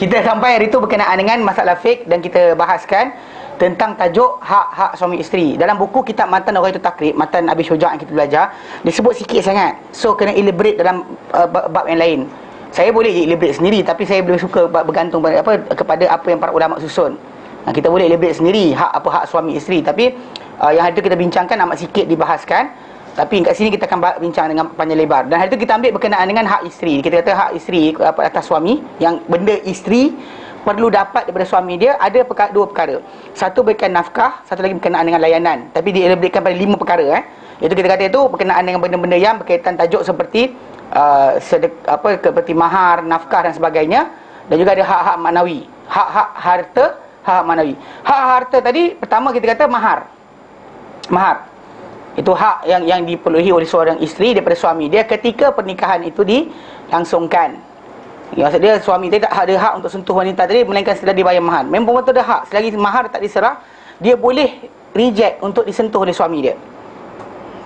Kita sampai hari itu berkenaan dengan masalah fiqh dan kita bahaskan tentang tajuk hak-hak suami isteri. Dalam buku kitab Matan Al Ghoyah Wat Taqrib, Matan Abi Syuja' yang kita belajar, disebut sikit sangat. So kena elaborate dalam bab yang lain. Saya boleh elaborate sendiri, tapi saya lebih suka bergantung pada kepada apa yang para ulama susun. Nah, kita boleh elaborate sendiri hak suami isteri, tapi yang hari itu kita bincangkan amat sikit dibahaskan. Tapi kat sini kita akan bincang dengan panjang lebar. Dan hari itu kita ambil berkenaan dengan hak isteri. Kita kata hak isteri atas suami, yang benda isteri perlu dapat daripada suami dia. Ada dua perkara. Satu berkenaan nafkah, satu lagi berkenaan dengan layanan. Tapi dielaboratkan pada 5 perkara iaitu kita kata itu berkenaan dengan benda-benda yang berkaitan tajuk seperti seperti mahar, nafkah dan sebagainya. Dan juga ada hak-hak maknawi, hak-hak harta, hak maknawi. Hak harta tadi pertama kita kata mahar. Mahar itu hak yang dipenuhi oleh seorang isteri daripada suami dia ketika pernikahan itu dilangsungkan. Maksud dia, suami dia tak ada hak untuk sentuh wanita tadi melainkan setelah dibayar mahar. Memang betul ada hak. Selagi mahar tak diserah, dia boleh reject untuk disentuh oleh suami dia.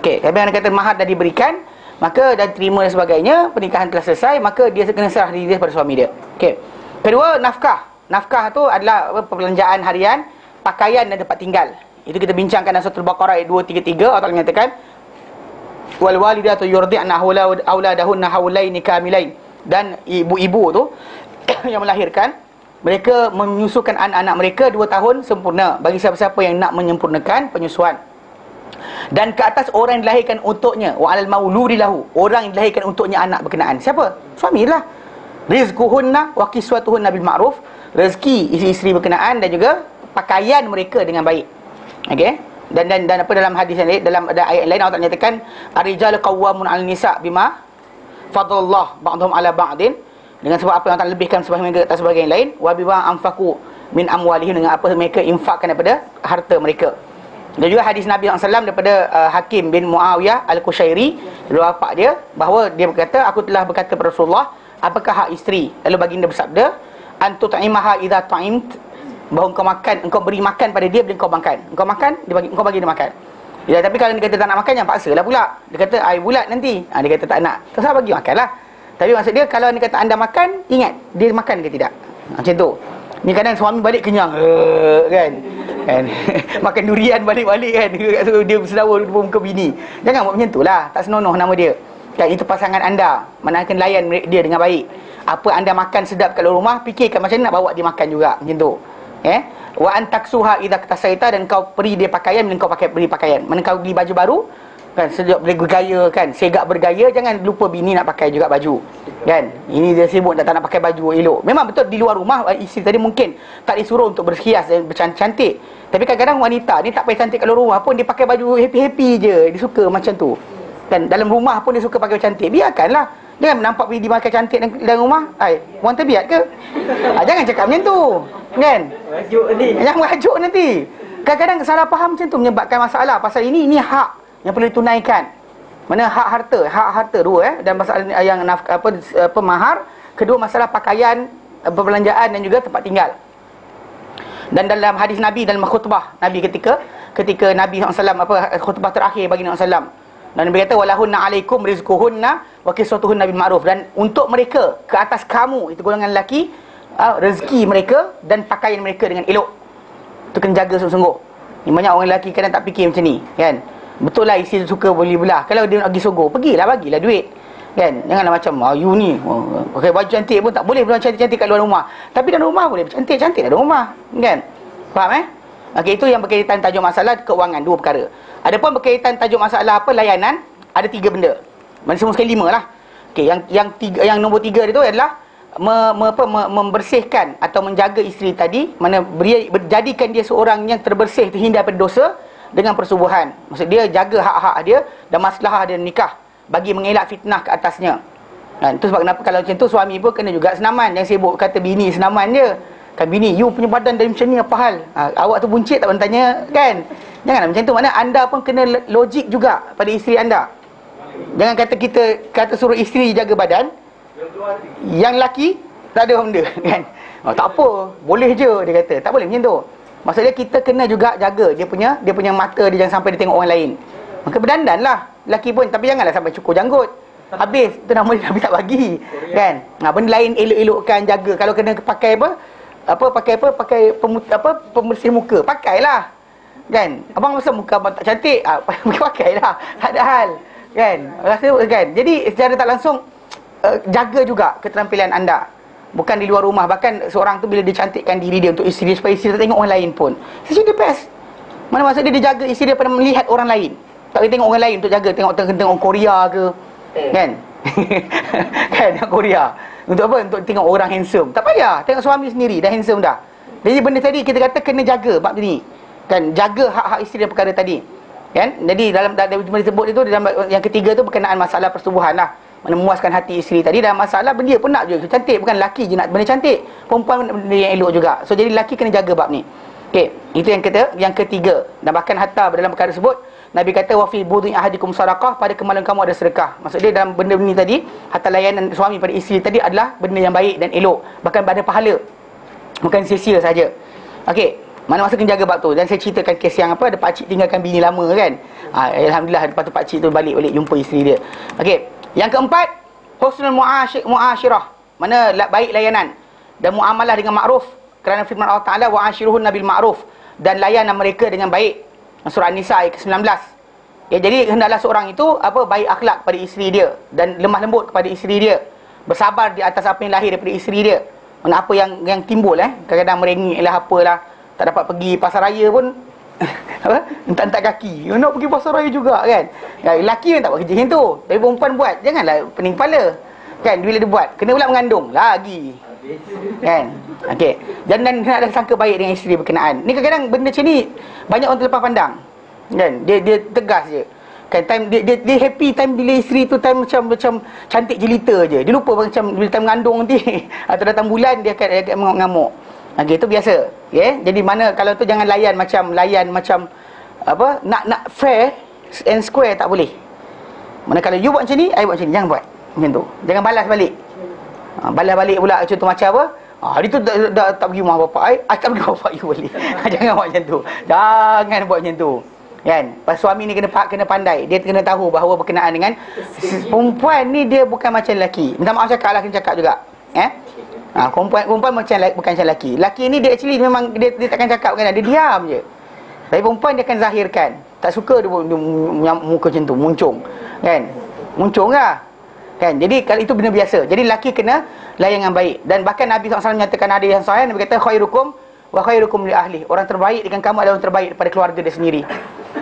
Okey, kalau dia kata mahar dah diberikan, maka dah terima dan sebagainya, pernikahan telah selesai, maka dia kena serah diri dia kepada suami dia. Okey. Kedua, nafkah. Nafkah tu adalah perbelanjaan harian, pakaian dan tempat tinggal. Itu kita bincangkan dalam surah Al-Baqarah ayat 233. Allah Taala menyatakan wal walidatu yurdi'na auladahunna haulaini kamilain. Dan ibu-ibu tu yang melahirkan, mereka menyusukan anak-anak mereka 2 tahun sempurna. Bagi siapa-siapa yang nak menyempurnakan penyusuan. Dan ke atas orang yang dilahirkan untuknya, wa alal mauludi lahu, orang yang dilahirkan untuknya anak berkenaan. Siapa? Suamilah. Rizquhunna wa kiswatuhunna bil ma'ruf, rezeki isteri-isteri berkenaan dan juga pakaian mereka dengan baik. Okey. Dan apa dalam hadis yang lain, dalam ada ayat lain Allah menyatakan ar-rijalu qawwamun 'alan nisa bima fadlallah ba'dhum 'ala ba'din, dengan sebab apa yang Allah lebihkan sebahagian mereka atas sebahagian lain, wa bima anfaqu min amwalihim, dengan apa mereka infakkan daripada harta mereka. Dan juga hadis Nabi sallallahu alaihi wasallam daripada Hakim bin Muawiyah Al-Kushairi, bapak dia, bahawa dia berkata, aku telah berkata kepada Rasulullah, apakah hak isteri? Lalu baginda bersabda, antu ta'imaha idza ta'imt, bahawa engkau makan, engkau beri makan pada dia bila engkau makan. Engkau makan, engkau bagi dia makan. Ya, tapi kalau dia kata tak nak makan, jangan paksalah pula. Dia kata, "Ai bulat nanti." Dia kata tak nak. Terus bagi makanlah. Tapi maksud dia kalau dia kata anda makan, ingat dia makan ke tidak. Macam tu. Ni kadang suami balik kenyang. Kan? Makan durian balik-balik kan. Dia berselawar depan muka bini. Jangan buat macam tulah. Tak senonoh nama dia. Kan, itu pasangan anda. Mana akan layan dia dengan baik. Apa anda makan sedap kat rumah, fikirkan macam mana nak bawa dia makan juga. Macam tu. Wa antaksuha idza katasaita, dan kau beri dia pakaian bila kau beri pakaian. Mana kau beli baju baru kan, sedap bergaya kan, segak bergaya, jangan lupa bini nak pakai juga baju. Kan? Ini dia sibuk tak nak pakai baju elok. Memang betul di luar rumah isteri tadi mungkin tak disuruh untuk berhias dan bercantik. Tapi kadang-kadang wanita ni tak payah cantik kalau rumah pun dia pakai baju happy-happy je. Dia suka macam tu. Kan dalam rumah pun dia suka pakai cantik. Biarkanlah. Jangan nampak pergi makan cantik dalam rumah. Ai, orang terbiat ke? Jangan cakap macam tu. Kan? Rajuk ni. Jangan rajuk nanti. Kadang-kadang salah faham macam tu menyebabkan masalah. Pasal ini hak yang perlu ditunaikan. Mana hak harta dua dan masalah yang mahar, kedua masalah pakaian, perbelanjaan dan juga tempat tinggal. Dan dalam hadis Nabi dalam khutbah Nabi ketika Nabi sallallahu alaihi wasallam khutbah terakhir bagi Nabi sallallahu alaihi wasallam. Dan Nabi kata walahunna alaikum rizquhunna wa kiswatuhunna bil ma'ruf, dan untuk mereka ke atas kamu, itu golongan lelaki, rezeki mereka dan pakaian mereka dengan elok. Itu kena jaga sungguh-sungguh. Ni banyak orang lelaki kadang tak fikir macam ni, kan? Betul lah isteri suka boleh belah. Kalau dia nak pergi Sogo, pergilah bagilah duit. Kan? Janganlah macam you ni pakai baju cantik pun tak boleh belah cantik-cantik kat luar rumah. Tapi dalam rumah boleh cantik-cantik dalam rumah, kan? Faham Okey, itu yang berkaitan tajuk masalah keuangan, 2 perkara. Adapun berkaitan tajuk masalah layanan, ada 3 benda. Mana semua sekali 5 lah. Okey, yang nombor 3 itu adalah membersihkan atau menjaga isteri tadi, mana jadikan dia seorang yang terbersih, terhindar daripada dosa dengan persubuhan. Maksud dia jaga hak-hak dia dan maslahah dia nikah bagi mengelak fitnah ke atasnya. Dan itu sebab kenapa kalau macam tu suami pun kena juga senaman, yang sibuk kata bini senaman dia. Kan bini, you punya badan dari macam ni apa hal? Awak tu buncit tak pernah tanya, kan? Janganlah macam tu. Maknanya anda pun kena logik juga pada isteri anda. Jangan kata suruh isteri jaga badan, yang lelaki tak ada benda, kan? Tak apa, boleh je dia kata. Tak boleh macam tu. Maksudnya kita kena juga jaga dia punya mata dia, jangan sampai dia tengok orang lain. Maka berdandanlah lelaki pun, tapi janganlah sampai cukur janggut. habis. Itu nama Nabi tak bagi kan. Nah, benda lain elok-elokkan, jaga. Kalau kena pakai apa? Pakai pembersih muka. Pakailah. Kan? Abang masa muka abang tak cantik, pakailah. Tak ada hal. Kan? Rasa kan. Jadi secara tak langsung jaga juga keterampilan anda. Bukan di luar rumah. Bahkan seorang tu bila dicantikkan diri dia untuk isteri, supaya isteri tak tengok orang lain pun, isteri dia best. Mana maksud dia, dia jaga isteri daripada melihat orang lain. Tak boleh tengok orang lain untuk jaga. Tengok Korea ke kan. Kan, Korea. Untuk apa? Untuk tengok orang handsome. Tak payah. Tengok suami sendiri dah handsome dah. Jadi benda tadi kita kata kena jaga bab ni. Kan, jaga hak-hak isteri dan perkara tadi. Kan? Jadi dalam disebut itu dalam yang ketiga tu berkenaan masalah persetubuhan lah. Memuaskan hati isteri tadi. Dan masalah benda pun nak juga cantik. Bukan lelaki je nak benda cantik, perempuan benda yang elok juga. So jadi lelaki kena jaga bab ni. Okey, itu yang kata yang ketiga. Dan bahkan hatta dalam perkara tersebut Nabi kata wa fi budhi ahadikum sadaqah, pada kemaluan kamu ada sedekah. Maksud dia dalam benda ni tadi, hatta layanan suami pada isteri tadi adalah benda yang baik dan elok, bahkan pada pahala, bukan sia-sia saja. Okey, mana masa kena jaga bab tu. Dan saya ceritakan kes yang apa, ada pakcik tinggalkan bini lama kan. Alhamdulillah lepas tu pakcik tu balik jumpa isteri dia. Okey, yang keempat, husnul mu'ashirah, mana baik layanan dan muamalah dengan ma'ruf. Kerana firman Allah Ta'ala wa'ashiruhunna bil ma'ruf, dan layanan mereka dengan baik. Surah An-Nisa ayat ke-19. Ya, jadi hendaklah seorang itu apa, baik akhlak kepada isteri dia dan lemah lembut kepada isteri dia, bersabar di atas apa yang lahir daripada isteri dia. Mana apa yang timbul kadang-kadang merengiklah apalah, tak dapat pergi pasar raya pun apa? Entak-entak kaki. You nak pergi pasar raya juga kan. Lelaki tak buat kerja macam tu, tapi perempuan buat. Janganlah pening kepala. Kan, bila dia buat, kena pula mengandung lagi. Kan? Okey. Dan kena ada sangka baik dengan isteri berkenaan. Ni kadang-kadang benda macam ni banyak orang terlepas pandang. Kan? Dia tegas je. Kan, time dia happy time bila isteri tu time macam cantik jelita je. Dia lupa macam bila time mengandung nanti atau datang bulan dia akan mengamuk. Okey, itu biasa. Okey. Jadi mana kalau tu jangan layan macam apa, nak fair and square tak boleh. Mana kalau you buat macam ni, I buat macam ni, jangan buat macam tu. Jangan balas balik. Balas balik pula contoh macam apa? Hari tu tak pergi rumah bapak ai, tak pergi rumah bapak you balik. Jangan buat macam tu. Jangan buat macam tu. Kan? Pas suami ni kena pandai. Dia kena tahu bahawa berkenaan dengan perempuan ni dia bukan macam lelaki. Minta maaf cakaplah, kena cakap juga. Perempuan bukan macam lelaki. Lelaki ni dia actually memang dia takkan cakap kan, dia diam je. Tapi perempuan dia akan zahirkan. Tak suka dia muka macam tu, muncung. Kan? Muncunglah. Kan? Jadi kalau itu benda biasa. Jadi lelaki kena layan dengan baik. Dan bahkan Nabi SAW menyatakan hadis yang sahih, Nabi kata khairukum wa khairukum li ahli. Orang terbaik dengan kamu adalah orang terbaik daripada keluarga dia sendiri.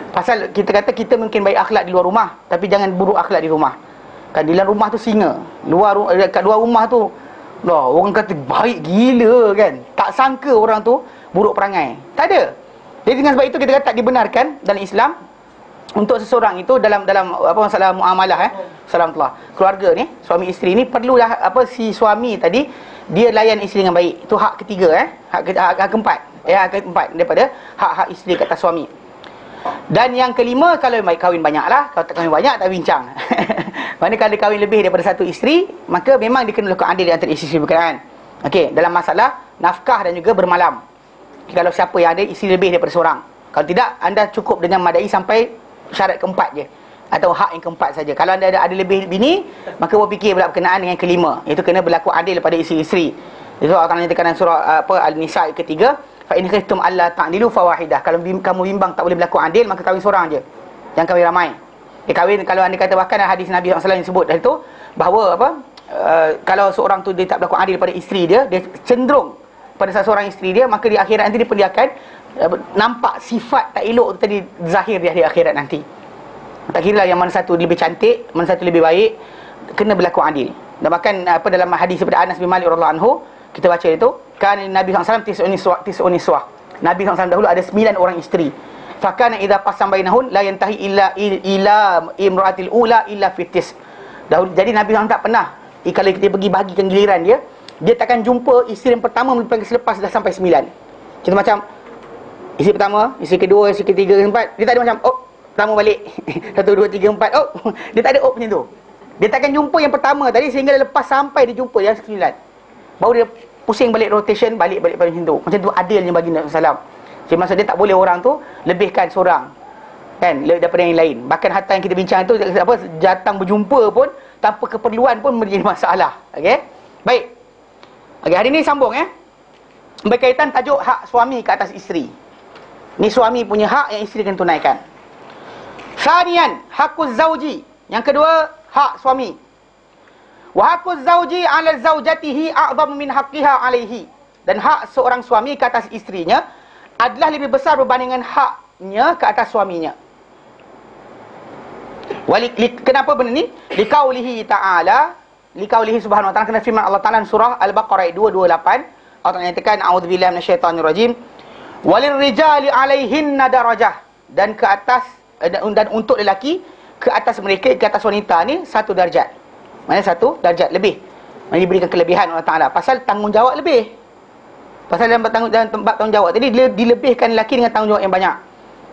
Pasal kita kata kita mungkin baik akhlak di luar rumah, tapi jangan buruk akhlak di rumah. Kan, di dalam rumah tu singa. Kat luar rumah tu lah, orang kata baik gila kan. Tak sangka orang tu buruk perangai. Tak ada. Jadi dengan sebab itu kita kata tak dibenarkan dalam Islam untuk seseorang itu dalam apa masalah muamalah Salamullah. Keluarga ni, suami isteri ni perlulah apa, si suami tadi dia layan isteri dengan baik. Itu hak ketiga hak keempat. Hak keempat daripada hak-hak isteri kat atas suami. Dan yang kelima, kalau baik kahwin banyaklah, kalau tak kahwin banyak tak bincang. Mana kalau kahwin lebih daripada satu isteri, maka memang dikenal laku adil antara isteri berkenaan. Okey, dalam masalah nafkah dan juga bermalam. Kalau siapa yang ada isteri lebih daripada seorang. Kalau tidak, anda cukup dengan madai sampai syarat keempat je, atau hak yang keempat saja. Kalau anda ada lebih bini, maka berfikir pula berkenaan dengan kelima, iaitu kena berlaku adil pada isteri-isteri. Itu akan dinyatakan dalam surah Al-Nisa ayat ketiga, fa in khiftum alla ta'dilu fawahidah. Kalau kamu bimbang tak boleh berlaku adil, maka kahwin seorang je, jangan kahwin ramai. Kahwin, kalau anda kata, bahkan hadis Nabi SAW yang sebut itu bahawa apa, kalau seorang tu dia tak berlaku adil pada isteri dia, dia cenderung pada seorang isteri dia, maka di akhirat nanti dia akan nampak sifat tak elok tadi zahir dia di akhirat nanti. Tak kira lah yang mana satu lebih cantik, mana satu lebih baik, kena berlaku adil. Dan bahkan apa, dalam hadis daripada Anas bin Malik radhiyallahu anhu, kita baca itu, kan Nabi SAW tis'un niswah. Nabi SAW dahulu ada 9 orang isteri. Fakana idza qasam bainahun la yantahi illa imraatil ula illa fitis. Dahulu jadi Nabi SAW tak pernah, kalau kita pergi bagikan giliran dia takkan jumpa isteri yang pertama selepas dah sampai 9. Contoh macam isteri pertama, isteri kedua, isteri ketiga, keempat. Dia tak ada macam, oh, pertama balik 1, 2, 3, 4, oh. Dia tak ada oh macam tu. Dia takkan jumpa yang pertama tadi sehingga lepas sampai dia jumpa yang 9. Baru dia pusing balik rotation, balik macam tu. Macam tu adilnya bagi Nabi SAW. Jadi maksud dia tak boleh orang tu lebihkan seorang. kan, lebih daripada yang lain. Bahkan harta yang kita bincang itu apa, datang berjumpa pun tanpa keperluan pun menjadi masalah. Okey. Baik. Okey, hari ni sambung berkaitan tajuk hak suami ke atas isteri. Ni suami punya hak yang isteri kena tunaikan. Sanian, hakuz zauji. Yang kedua, hak suami. Wa hakuz zauji 'ala zaujatihi a'zamu min haqqiha 'alaihi. Dan hak seorang suami ke atas isterinya adalah lebih besar berbandingkan haknya ke atas suaminya. Kenapa benda ni? Liqaulihi ta'ala, liqaulihi subhanahu wa ta'ala, kena firman Allah Ta'ala surah Al-Baqarah 228. Allah Ta'ala nyatakan, a'udzubillahi minasyaitanir rajim, walil rijali 'alaihinna darajah, dan ke atas, dan untuk lelaki ke atas mereka, ke atas wanita ni satu darjat. Maksudnya satu darjat lebih. Maksudnya diberikan kelebihan Allah Ta'ala pasal tanggungjawab lebih. Pasal dalam tempat tanggungjawab tadi, dilebihkan lelaki dengan tanggungjawab yang banyak.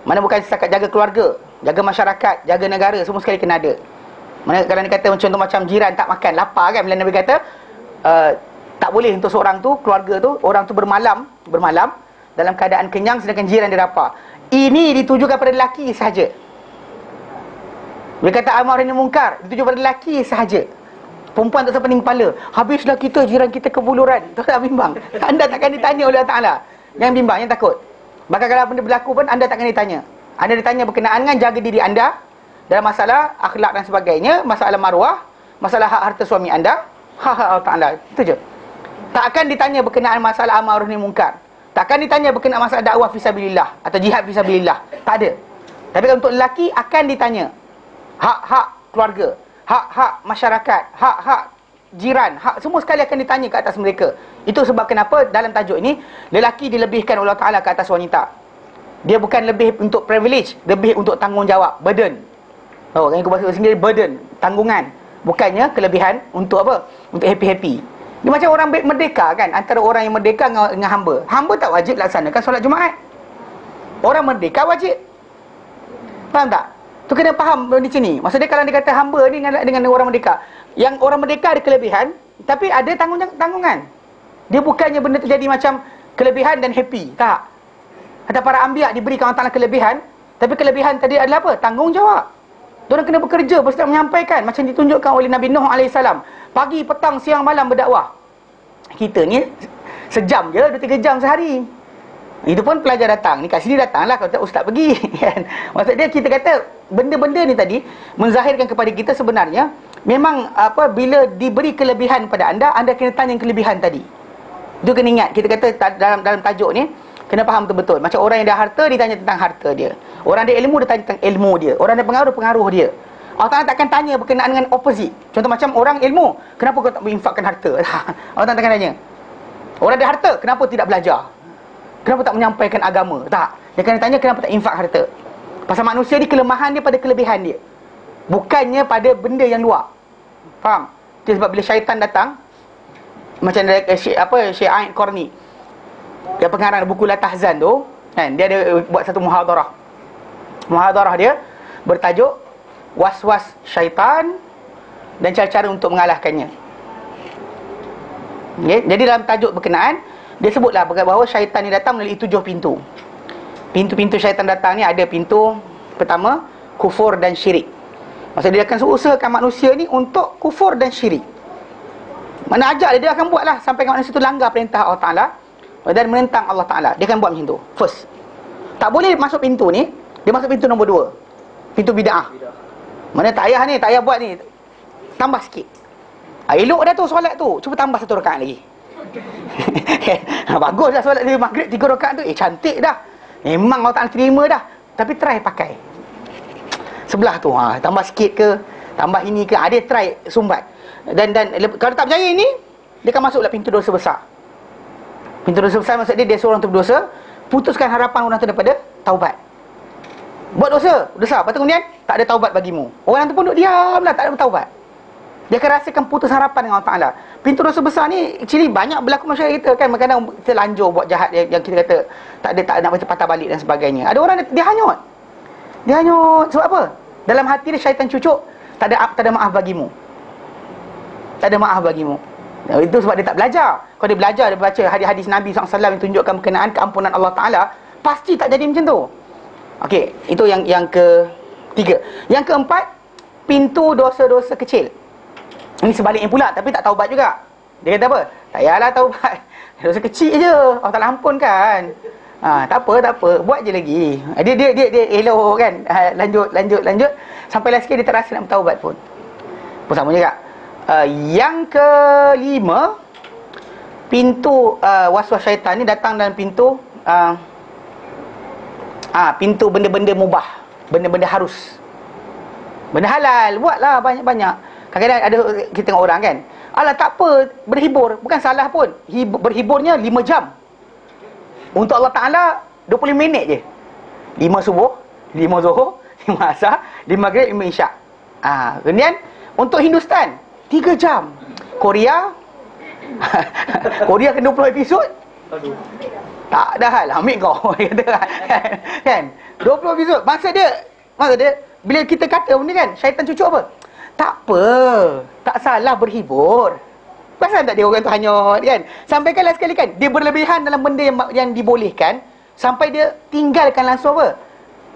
Mana bukan setakat jaga keluarga, jaga masyarakat, jaga negara, semua sekali kena ada. Mana kadang dia kata contoh macam jiran tak makan, lapar kan, bila Nabi kata tak boleh untuk seorang tu, keluarga tu, orang tu bermalam dalam keadaan kenyang sedangkan jiran dia lapar. Ini ditujukan pada lelaki sahaja. Dia kata amar ini mungkar, ditujukan pada lelaki sahaja. Perempuan tak sepening kepala. Habislah kita, jiran kita kebuluran. Tak bimbang. Anda takkan ditanya oleh Allah Ta'ala. Jangan bimbang, jangan takut. Bahkan kalau benda berlaku pun, anda takkan ditanya. Anda ditanya berkenaan dengan jaga diri anda dalam masalah akhlak dan sebagainya, masalah maruah, masalah hak harta suami anda. Allah Ta'ala, itu je. Takkan ditanya berkenaan masalah amar ni mungkar. Takkan ditanya berkenaan masalah dakwah fisabilillah atau jihad fisabilillah. Tak ada. Tapi untuk lelaki akan ditanya hak-hak keluarga, hak-hak masyarakat, hak-hak jiran, hak semua sekali akan ditanya ke atas mereka. Itu sebab kenapa dalam tajuk ini lelaki dilebihkan Allah Ta'ala ke atas wanita. Dia bukan lebih untuk privilege, lebih untuk tanggungjawab, burden. Oh, kan aku bahasa sendiri, burden, tanggungan. Bukannya kelebihan untuk apa? Untuk happy-happy. Dia macam orang merdeka kan, antara orang yang merdeka dengan hamba. Hamba tak wajib laksanakan solat Jumaat. Orang merdeka wajib. Faham tak? Tu kena faham benda ni. Maksudnya kalau dia kata hamba ni dengan orang merdeka, yang orang merdeka ada kelebihan, tapi ada tanggungan. Dia bukannya benda terjadi macam kelebihan dan happy. Tak. Ada para ambiak diberikan Allah Ta'ala kelebihan, tapi kelebihan tadi adalah apa? Tanggungjawab. Diorang kena bekerja, bersedia menyampaikan. Macam ditunjukkan oleh Nabi Nuh AS. Pagi, petang, siang, malam berdakwah. Kita ni sejam je, 2-3 jam sehari. Itu pun pelajar datang. Ni kat sini datanglah, kalau tak ustaz pergi. Maksudnya kita kata benda-benda ni tadi menzahirkan kepada kita sebenarnya memang apa, bila diberi kelebihan pada anda, anda kena tanya kelebihan tadi. Dia kena ingat. Kita kata dalam tajuk ni kena faham betul-betul. Macam orang yang ada harta, dia tanya tentang harta dia. Orang ada ilmu, dia tanya tentang ilmu dia. Orang ada pengaruh, pengaruh dia. Allah Ta'ala takkan tanya berkenaan dengan opposite. Contoh macam orang ilmu, kenapa kau tak menginfakkan harta? Allah Ta'ala takkan tanya. Orang ada harta, kenapa tidak belajar? Kenapa tak menyampaikan agama? Tak. Dia kena tanya kenapa tak infak harta. Pasal manusia ni kelemahan dia pada kelebihan dia, bukannya pada benda yang luar. Faham? Itu sebab bila syaitan datang, macam Syekh Ayd Qorni, dia pengarang buku Latahzan tu kan, dia ada buat satu muhadarah. Muhadarah dia bertajuk Was-was syaitan dan cara-cara untuk mengalahkannya. Okay? Jadi dalam tajuk berkenaan, dia sebutlah bahawa syaitan ni datang melalui 7 pintu. Pintu-pintu syaitan datang ni ada pintu pertama, kufur dan syirik. Maksudnya dia akan usahakan manusia ni untuk kufur dan syirik. Mana ajak dia akan buatlah sampai manusia tu langgar perintah Allah Ta'ala dan menentang Allah Ta'ala. Dia akan buat macam tu. First, tak boleh masuk pintu ni. Dia masuk pintu nombor 2, pintu bid'ah. Mana tak payah ni, tak payah buat ni, tambah sikit. Elok dah tu solat tu, cuba tambah 1 rakaat lagi. Bagus dah solat dari maghrib 3 rakaat tu. Cantik dah. Memang Allah Ta'ala terima dah. Tapi try pakai sebelah tu, tambah sikit ke, tambah ini ke, dia try sumbat. Dan kalau tak berjaya ini, dia akan masuklah pintu dosa besar. Pintu dosa besar maksud dia seorang tu berdosa, putuskan harapan orang tu daripada taubat. Buat dosa, lepas tu kemudian tak ada taubat bagimu. Orang tu pun duduk diam lah, tak ada taubat. Dia akan rasakan putus harapan dengan Allah Ta'ala. Pintu dosa besar ni actually banyak berlaku masyarakat kita kan. Kadang-kadang kita lanjut buat jahat yang kita kata tak nak patah balik dan sebagainya. Ada orang dia hanyut. Dia hanyut sebab apa? Dalam hati dia syaitan cucuk, tak ada maaf bagimu. Tak ada maaf bagimu. Itu sebab dia tak belajar. Kalau dia belajar, dia baca hadis-hadis Nabi SAW yang tunjukkan berkenaan keampunan Allah Ta'ala, pasti tak jadi macam tu. Okey, itu yang ketiga. Yang keempat, pintu dosa-dosa kecil. Ini sebaliknya pula, tapi tak taubat juga. Dia kata apa? Tak payahlah taubat, dosa kecil je Allah Ta'ala ampunkan. Ha, tak apa, buat je lagi. Dia elok kan. Lanjut. Sampailah sikit dia terasa nak bertaubat pun. Pun sama juga. Yang kelima, pintu was-was syaitan ni datang dalam pintu pintu benda-benda mubah, benda-benda harus, benda halal, buatlah banyak-banyak. Kadang-kadang ada kita tengok orang kan, alah tak apa, berhibur, bukan salah pun. Berhiburnya 5 jam untuk Allah Ta'ala, 20 minit je. 5 subuh, 5 zuhur, 5 asar, 5 maghrib, 5 isyak. Kemudian untuk Hindustan 3 jam. Korea kena 20 episod. Tak ada hal, ambil kau kata kan. 20 episod. Maksud dia bila kita kata benda kan, syaitan cucuk apa? Tak apa, tak salah berhibur. Pasal tak dia orang tu hanyut kan. Sampaikanlah sekali kan, dia berlebihan dalam benda yang dibolehkan sampai dia tinggalkan langsung apa?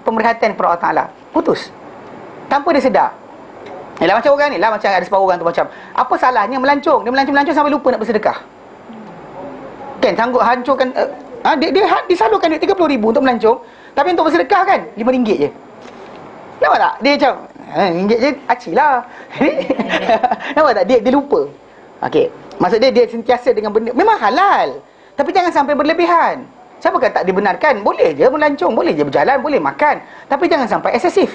Pemerhatian kepada Allah Ta'ala. Putus. Tanpa dia sedar. Ialah macam orang ni lah, macam ada separuh orang tu macam, apa salahnya melancong? Dia melancong-melancong sampai lupa nak bersedekah. Kan sanggup hancurkan dia disalurkan duit 30 ribu untuk melancong, tapi untuk bersedekah kan RM5 je. Nampak tak? Dia macam RM5 je, acilah. Nampak tak? Dia lupa. Okey. Maksud dia sentiasa dengan benda memang halal, tapi jangan sampai berlebihan. Siapa kata tak dibenarkan? Boleh je melancong, boleh je berjalan, boleh makan, tapi jangan sampai eksesif.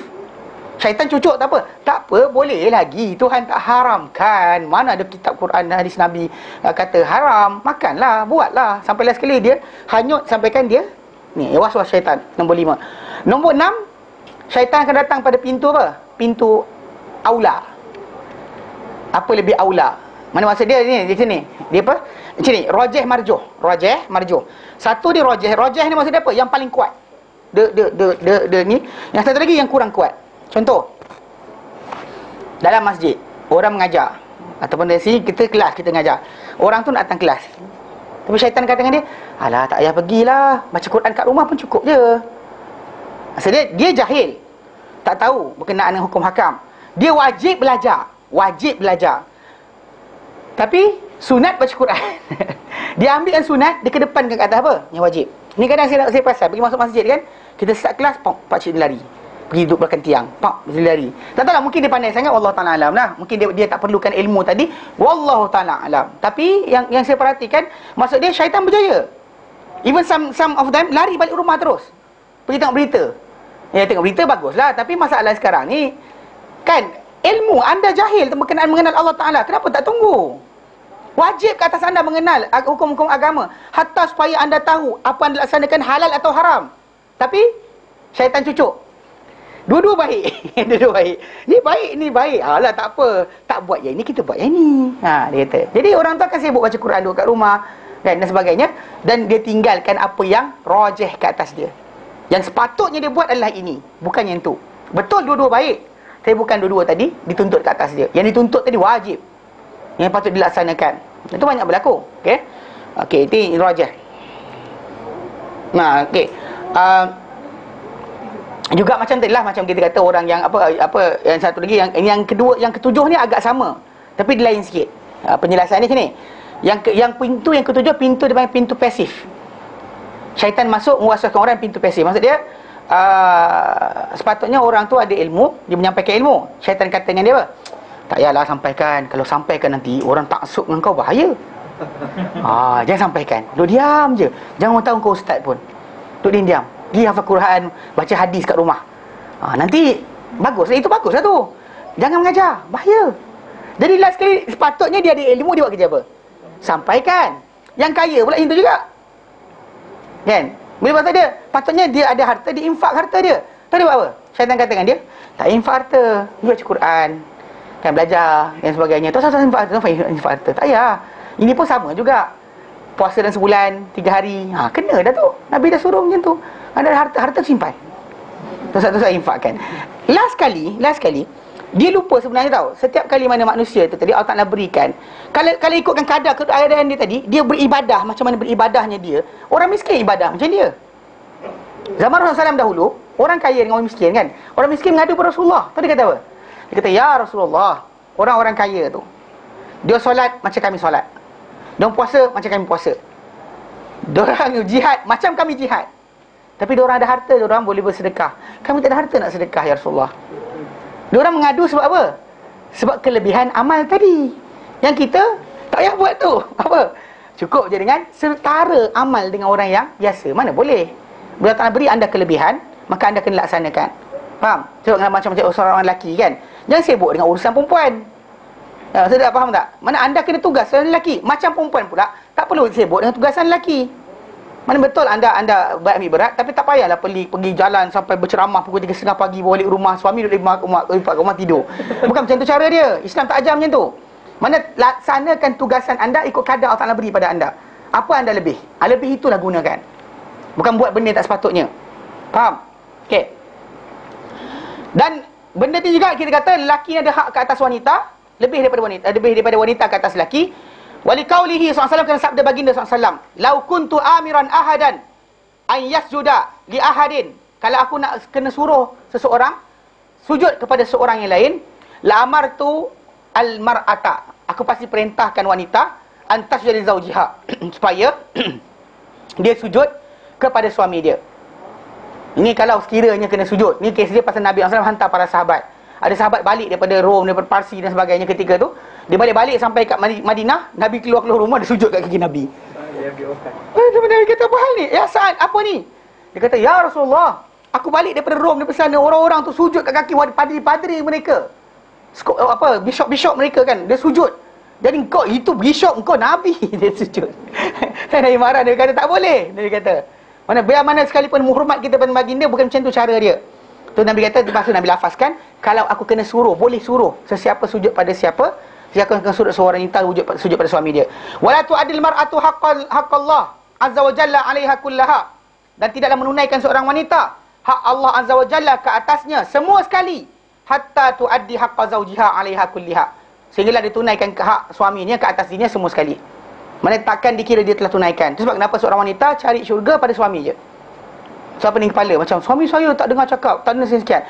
Syaitan cucuk tak apa, boleh lagi. Tuhan tak haramkan. Mana ada kitab Quran dan hadis Nabi kata haram? Makanlah, buatlah. Sampailah sekali dia hanyut, sampaikan dia ni was-was syaitan. Nombor 5. Nombor 6, syaitan akan datang pada pintu apa? Pintu aula. Apa lebih aula? Mana maksud dia ni? Di sini. Dia apa? Di sini rajih marjuh. Satu dia rajih ni maksud dia apa? Yang paling kuat. Dia ni. Yang satu lagi yang kurang kuat. Contoh, dalam masjid orang mengajar, ataupun dari sini kita mengajar. Orang tu nak datang kelas, tapi syaitan kata dengan dia, alah tak payah pergilah, baca Quran kat rumah pun cukup je. Maksud dia jahil, tak tahu berkenaan dengan hukum hakam. Dia wajib belajar, tapi sunat baca Quran. Dia ambilkan sunat, dia kedepankan kat atas apa yang wajib. Ni kadang saya pasal pergi masuk masjid kan, kita start kelas, pakcik dia lari pergi duduk belakang tiang, dia lari. Tak tahulah, mungkin dia pandai sangat, wallahu ta'ala alam lah. Mungkin dia tak perlukan ilmu tadi, wallahu ta'ala alam. Tapi yang saya perhatikan, maksud dia syaitan berjaya. Even some of them lari balik rumah terus, pergi tengok berita. Ya, tengok berita baguslah, tapi masalah sekarang ni kan, ilmu anda jahil berkenaan mengenal Allah Ta'ala. Kenapa tak tunggu? Wajib ke atas anda mengenal hukum-hukum agama, hatta supaya anda tahu apa anda laksanakan halal atau haram. Tapi syaitan cucuk. Dua-dua baik. Ni baik. Alah tak apa. Tak buat yang ni, kita buat yang ni. Dia kata. Jadi orang tu akan sibuk baca Quran duduk kat rumah dan sebagainya, dan dia tinggalkan apa yang rajih kat atas dia. Yang sepatutnya dia buat adalah ini, bukan yang tu. Betul dua-dua baik, tapi bukan dua-dua tadi dituntut kat atas dia. Yang dituntut tadi wajib, yang patut dilaksanakan. Itu banyak berlaku. Okey, ini rajih. Okey. Juga macam tadilah, macam kita kata orang yang apa yang satu lagi, yang kedua, yang ketujuh ni agak sama, tapi dia lain sikit. Penjelasan dia sini. Yang pintu yang ketujuh, pintu dia panggil pintu pasif. Syaitan masuk menguasaikan orang pintu pasif. Maksud dia sepatutnya orang tu ada ilmu, dia menyampaikan ilmu. Syaitan kata dengan dia apa? Tak payahlah sampaikan. Kalau sampaikan nanti orang taksub dengan kau, bahaya. Jangan sampaikan. Lu diam je. Jangan orang tahu kau ustaz pun. Duduk diam. Pergi hafal Quran, baca hadis kat rumah. Nanti baguslah tu. Jangan mengajar, bahaya. Jadi last sekali, sepatutnya dia ada ilmu, dia buat kerja apa? Sampaikan. Yang kaya pula itu juga, kan? Bila pasal dia, patutnya dia ada harta, dia infak harta dia. Tahu dia buat apa? Syaitan kata dengan dia, tak infak harta, dia baca Quran, kan, belajar dan sebagainya. Tak infak harta, tak payah. Ini pun sama juga. Puasa dalam sebulan 3 hari, kena dah tu, Nabi dah suruh macam tu. Ada harta simpan, terus-terus infakkan. Last kali dia lupa sebenarnya, tahu. Setiap kali mana manusia tu tadi Allah Ta'ala berikan, kalau ikutkan kadar keadaan dia tadi, dia beribadah macam mana beribadahnya dia. Orang miskin ibadah macam dia. Zaman Rasulullah SAW dahulu, Orang kaya dengan orang miskin kan? Orang miskin mengadu kepada Rasulullah. Tadi kata apa? Dia kata, "Ya Rasulullah, orang-orang kaya tu dia solat macam kami solat. Dia puasa macam kami puasa. Diorang jihad macam kami jihad. Tapi diorang ada harta, diorang boleh bersedekah. Kami tak ada harta nak sedekah ya Rasulullah." Diorang mengadu sebab apa? Sebab kelebihan amal tadi. Yang kita tak payah buat tu. Apa? Cukup je dengan setara amal dengan orang yang biasa. Mana boleh? Bila tak beri anda kelebihan, maka anda kena laksanakan. Faham? Sebab macam-macam orang lelaki kan, jangan sibuk dengan urusan perempuan. Saya tak faham tak? Mana anda kena tugas seorang lelaki. Macam perempuan pula tak perlu sibuk dengan tugasan lelaki. Mana betul anda ambil berat, tapi tak payahlah pergi jalan sampai berceramah pukul 3.30 pagi, balik rumah suami duduk rumah tidur. Bukan macam tu cara dia. Islam tak ajar macam tu. Mana laksanakan tugasan anda ikut kadar Allah Ta'ala beri pada anda. Apa anda lebih? Lebih itulah gunakan. Bukan buat benda tak sepatutnya. Faham? Okey. Dan benda tu juga kita kata lelaki ada hak ke atas wanita. Lebih daripada wanita ke atas lelaki. Walikaulihi SAW, kerana sabda baginda SAW, "Lau kuntu amiran ahadan an yasjuda li ahadin." Kalau aku nak kena suruh seseorang sujud kepada seorang yang lain, la amartu al mar'ata, aku pasti perintahkan wanita, antas jadi zaujiha, supaya dia sujud kepada suami dia. Ini kalau sekiranya kena sujud. Ini kes dia pasal Nabi SAW hantar para sahabat. Ada sahabat balik daripada Rom, daripada Parsi dan sebagainya ketika tu. Dia balik-balik sampai kat Madinah, Nabi keluar rumah, dia sujud kat kaki Nabi. Nabi kata, "Apa hal ni? Ya Sa'ad, apa ni?" Dia kata, "Ya Rasulullah, aku balik daripada Rom, daripada sana, orang-orang tu sujud kat kaki padri-padri mereka, bishop-bishop mereka kan, dia sujud. Jadi engkau itu bishop, engkau Nabi." Dia sujud. Nabi marah, dia kata, "Tak boleh." Dia kata, "Mana biar mana sekalipun menghormat kita pada baginda, bukan macam tu cara dia." Tu Nabi kata, lepas tu Nabi lafazkan, kalau aku kena suruh, boleh suruh sesiapa sujud pada siapa, sesiapa kena suruh seorang wanita sujud pada suami dia. "Wala tu'adil mar'atu haqqallah azza wa jalla 'alaiha kullaha." Dan tidaklah menunaikan seorang wanita hak Allah azza wa jalla ke atasnya semua sekali, hatta tu'addi haqqa zawjiha 'alaiha kulliha, sehinggalah ditunaikan hak suaminya ke atas dirinya semua sekali. Mana takkan dikira dia telah tunaikan. Itu sebab kenapa seorang wanita cari syurga pada suami je. Siapa ni kepala? Macam suami saya tak dengar cakap, tak dengar sekian.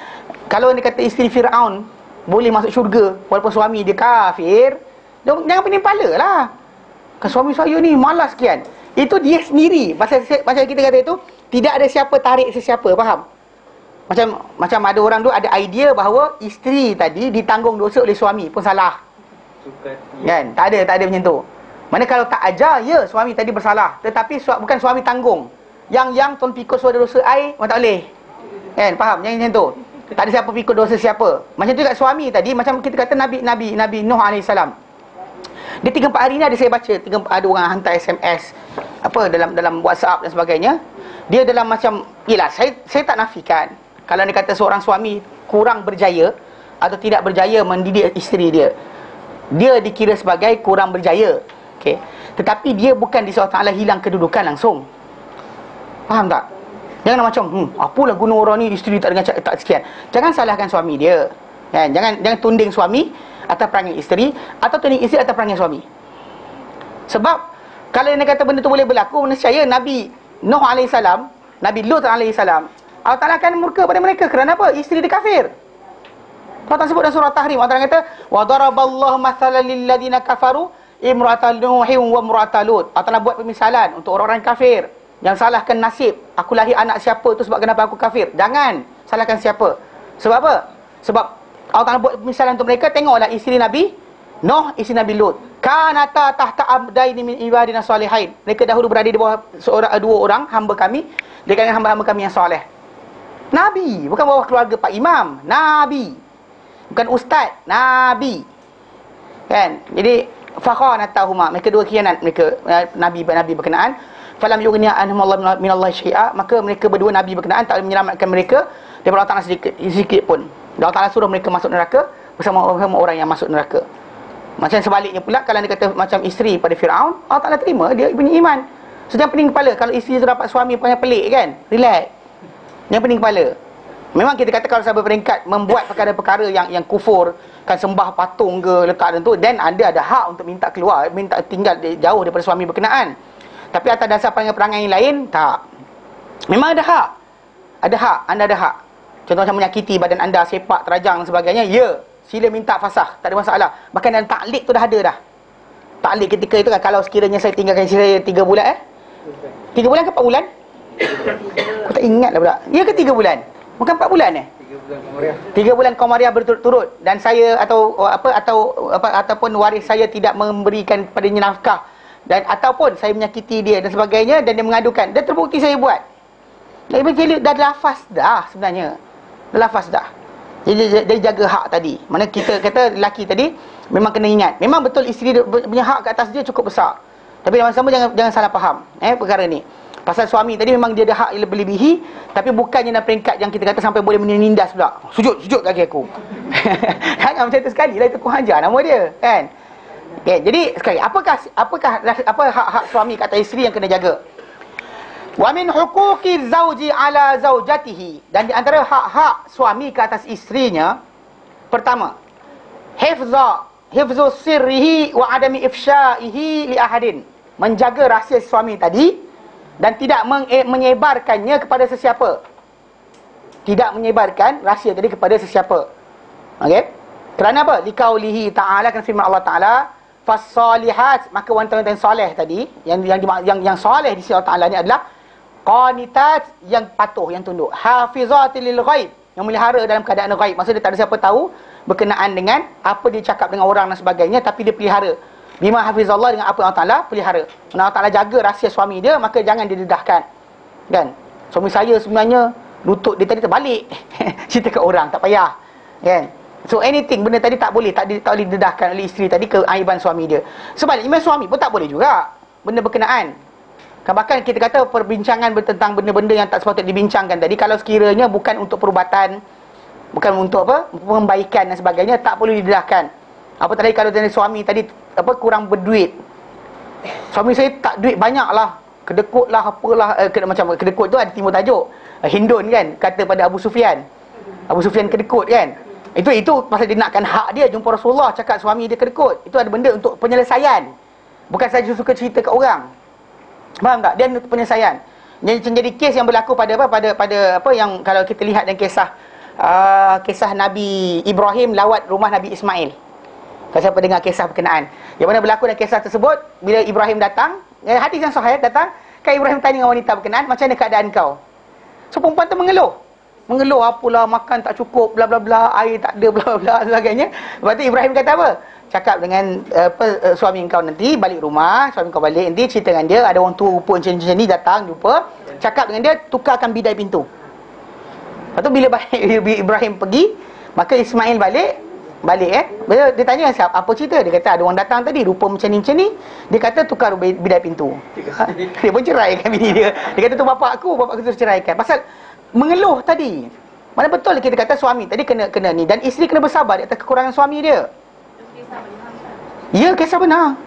Kalau dia kata isteri Fir'aun boleh masuk syurga walaupun suami dia kafir, jangan pening kepala lah. Kan suami saya ni malas sekian. Itu dia sendiri. Macam kita kata itu, tidak ada siapa tarik sesiapa, faham? Macam ada orang tu ada idea bahawa isteri tadi ditanggung dosa oleh suami pun salah. Kan? Tak ada macam tu. Mana kalau tak ajar, ya suami tadi bersalah, tetapi bukan suami tanggung. Yang tuan pikul suara dosa air, orang tak boleh. Kan? Faham? Yang macam tu. Tak ada siapa pikul dosa siapa. Macam tu kat suami tadi, macam kita kata Nabi Nuh AS. Dia 3-4 hari ni ada saya baca, ada orang hantar SMS, dalam WhatsApp dan sebagainya. Dia dalam macam, yelah, saya tak nafikan kalau dia kata seorang suami kurang berjaya atau tidak berjaya mendidik isteri dia, dia dikira sebagai kurang berjaya. Okey. Tetapi dia bukan di Allah Ta'ala hilang kedudukan langsung. Faham tak? Jangan macam, apalah guna orang ni isteri tak dengar tak sekian. Jangan salahkan suami dia. Kan? Jangan tunding suami atau perangai isteri, atau tunding isteri atau perangai suami. Sebab kalau dia kata benda tu boleh berlaku, nescaya Nabi Nuh AS, Nabi Lut AS, Allah Ta'ala akan murka pada mereka. Kerana apa? Isteri dia kafir. Allah Ta'ala sebut dalam surah Tahrim, Allah Ta'ala kata, "Wa daraballahu mathalan lil ladina kafaru imra'atan Nuhin wa imra'atan Lut." Allah Ta'ala buat pemisalan untuk orang-orang kafir. Jangan salahkan nasib. Aku lahir anak siapa tu sebab kenapa aku kafir. Jangan salahkan siapa. Sebab apa? Sebab Allah Ta'ala buat misalan untuk mereka. Tengoklah isteri Nabi Nuh, isteri Nabi Lut. Kanata tahta abdaini min ibadina salihain. Mereka dahulu berada di bawah dua orang hamba kami, di kalangan hamba-hamba kami yang soleh. Nabi, bukan bawah keluarga Pak Imam. Nabi, bukan ustaz. Nabi. Kan? Jadi fakhanatahuma, mereka dua khianat mereka nabi berkenaan. Falam yughniya anhum Allah minallahi syai'a, maka mereka berdua nabi berkenaan tak menyelamatkan mereka daripada Allah Ta'ala sedikit pun. Allah Ta'ala suruh mereka masuk neraka bersama orang yang masuk neraka. Macam sebaliknya pula kalau dia kata macam isteri pada Firaun, Allah Ta'ala terima dia punya iman. So jangan pening kepala kalau isteri tu dapat suami yang pelik kan. Relax. Jangan pening kepala. Memang kita kata kalau sampai peringkat membuat perkara-perkara yang kufur, kan sembah patung ke letak dan tu, then anda ada hak untuk minta keluar, minta tinggal jauh daripada suami berkenaan. Tapi atas dasar perangai-perangai lain, tak. Memang ada hak. Ada hak, anda ada hak. Contoh macam menyakiti badan anda, sepak, terajang dan sebagainya. Ya, sila minta fasah, tak ada masalah. Bahkan dalam taklik tu dah ada dah. Taklik ketika itu kan, kalau sekiranya saya tinggalkan sila 3 bulan 3 bulan ke 4 bulan? Aku tak ingat lah pula. Ya ke 3 bulan? Bukan 4 bulan 3 bulan Qamariah berturut-turut. Dan saya ataupun waris saya tidak memberikan padanya nafkah, dan ataupun saya menyakiti dia dan sebagainya, dan dia mengadukan. Dan terbukti saya buat. Dah lafaz dah sebenarnya. Dah lafaz dah. Jadi jaga hak tadi. Mana kita kata lelaki tadi memang kena ingat. Memang betul isteri punya hak kat atas dia cukup besar. Tapi dalam sama jangan salah faham perkara ni. Pasal suami tadi memang dia ada hak yang berlebihi, tapi bukannya dalam peringkat yang kita kata sampai boleh menindas pula. Sujud kaki aku. Jangan macam tu sekali lah, itu kurang ajar nama dia kan. Okay, jadi sekali apakah hak-hak suami kat atas isteri yang kena jaga? Wa min huquqi zawji ala zawjatihi, dan di antara hak-hak suami ke atas isterinya, pertama, hifzu sirrihi wa adami ifsha'ihi li ahadin, menjaga rahsia suami tadi dan tidak menyebarkannya kepada sesiapa. Tidak menyebarkan rahsia tadi kepada sesiapa. Okey? Kerana apa? Liqaulihi ta'ala, kan firman Allah Taala, fas-solihat, maka wanita-wanita yang soleh tadi, yang soleh di sisi Allah Taala ni adalah qanitat, yang patuh, yang tunduk, hafizatil lil ghaib, yang melihara dalam keadaan ghaib. Maksudnya dia tak ada siapa tahu berkenaan dengan apa dia cakap dengan orang dan sebagainya, tapi dia pelihara bima hafizallah, dengan apa Allah Taala pelihara. Kalau Allah Taala jaga rahsia suami dia, maka jangan didedahkan. Kan? Suami saya sebenarnya lutut dia tadi terbalik. Cerita kat orang, tak payah. Kan? So anything benda tadi tak boleh didedahkan oleh isteri tadi keaiban suami dia. Sebab imam suami pun tak boleh juga benda berkenaan. Bahkan kita kata perbincangan tentang benda-benda yang tak sepatutnya dibincangkan tadi, kalau sekiranya bukan untuk perubatan, bukan untuk apa, pembaikan dan sebagainya, tak perlu didedahkan. Apatah lagi kalau jenis suami tadi kurang berduit. Suami saya tak duit banyak lah, kedekut lah, apalah, macam kedekut tu ada timur tajuk Hindun kan, kata pada Abu Sufyan. Abu Sufyan kedekut kan. Itu pasal dia nakkan hak dia, jumpa Rasulullah cakap suami dia kedekut. Itu ada benda untuk penyelesaian. Bukan saja suka cerita kat orang. Faham tak? Dia untuk penyelesaian. Jadi kes yang berlaku pada yang kalau kita lihat dalam kisah Nabi Ibrahim lawat rumah Nabi Ismail. Kalau siapa dengar kisah berkenaan, yang mana berlaku dalam kisah tersebut, bila Ibrahim datang, hadis yang sahih datang, kan Ibrahim tanya dengan wanita berkenaan, macam mana keadaan kau? So perempuan tu mengeluh, apalah, makan tak cukup, bla bla bla, air tak ada, bla bla sebagainya. Lepas tu Ibrahim kata apa? Cakap dengan suami kau nanti balik rumah, suami kau balik nanti cerita dengan dia, ada orang tua pun macam ni datang jumpa, cakap dengan dia, tukarkan bidai pintu. Lepas tu bila Ibrahim pergi, maka Ismail balik dia tanya siapa, apa cerita? Dia kata ada orang datang tadi, rupa macam ni. Dia kata tukar bidai pintu. Dia pun ceraikan bini dia. Dia kata tu bapak aku terus ceraikan. Pasal mengeluh tadi. Mana betul kita kata suami tadi kena ni, dan isteri kena bersabar di atas kekurangan suami dia. Ya, kisah benar.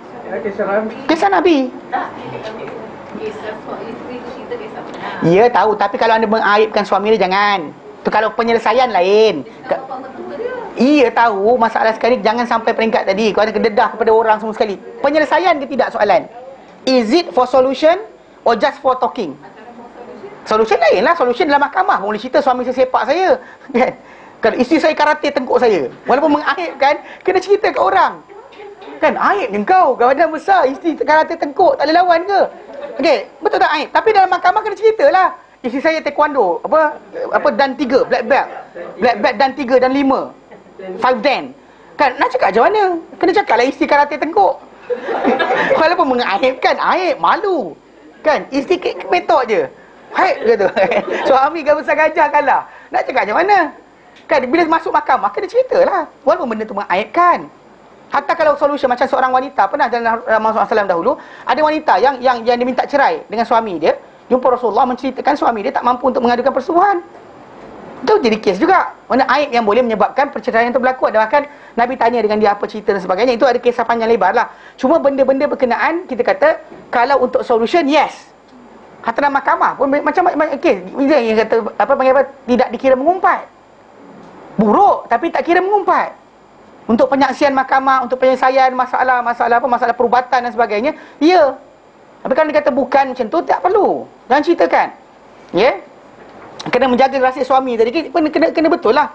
Kisah Nabi. Ya, tahu, tapi kalau anda mengaibkan suami dia jangan. Tu kalau penyelesaian lain. Iya, tahu, masalah sekali jangan sampai peringkat tadi. Kau ada kededah kepada orang semua sekali. Penyelesaian ke tidak soalan? Is it for solution or just for talking? Solution lain lah, solution dalam mahkamah. Boleh cerita suami saya sepak saya kan? Kalau isteri saya karate tengkuk saya, walaupun mengaibkan, kena cerita ke orang. Kan, aib ni kau, badan besar, isteri karate tengkuk, tak boleh lawan ke? Okey, betul tak aib? Tapi dalam mahkamah kena ceritalah. Isteri saya taekwondo, apa dan 3, black belt. Black belt dan 3 dan 5. 5 dan. Kan, nak cakap macam mana? Kena cakaplah isteri karate tengkuk. Walaupun mengaibkan, aib, malu. Kan, isteri kepetok je. Haid kata. Suami kan besar gajah kalah. Nak cakap macam mana? Kan bila masuk mahkamah kena ceritalah. Walaupun benda tu mengaibkan. Hatta kalau solution macam seorang wanita pernah dalam Rasulullah SAW dahulu, ada wanita yang dia minta cerai dengan suami dia, jumpa Rasulullah menceritakan suami dia tak mampu untuk mengadukan persetubuhan. Itu jadi kes juga. Mana aib yang boleh menyebabkan perceraian itu berlaku. Ada bahkan Nabi tanya dengan dia apa cerita dan sebagainya. Itu ada kisah panjang lebar lah. Cuma benda-benda berkenaan kita kata kalau untuk solution yes. Hatta dalam mahkamah pun macam kes yang kata tidak dikira mengumpat. Buruk tapi tak kira mengumpat. Untuk penyaksian mahkamah, untuk penyelesaian masalah perubatan dan sebagainya, ya. Tapi kalau dia kata bukan macam tu, tak perlu. Jangan ceritakan. Ya. Yeah? kena menjaga rahsia suami tadi. Kena betul lah.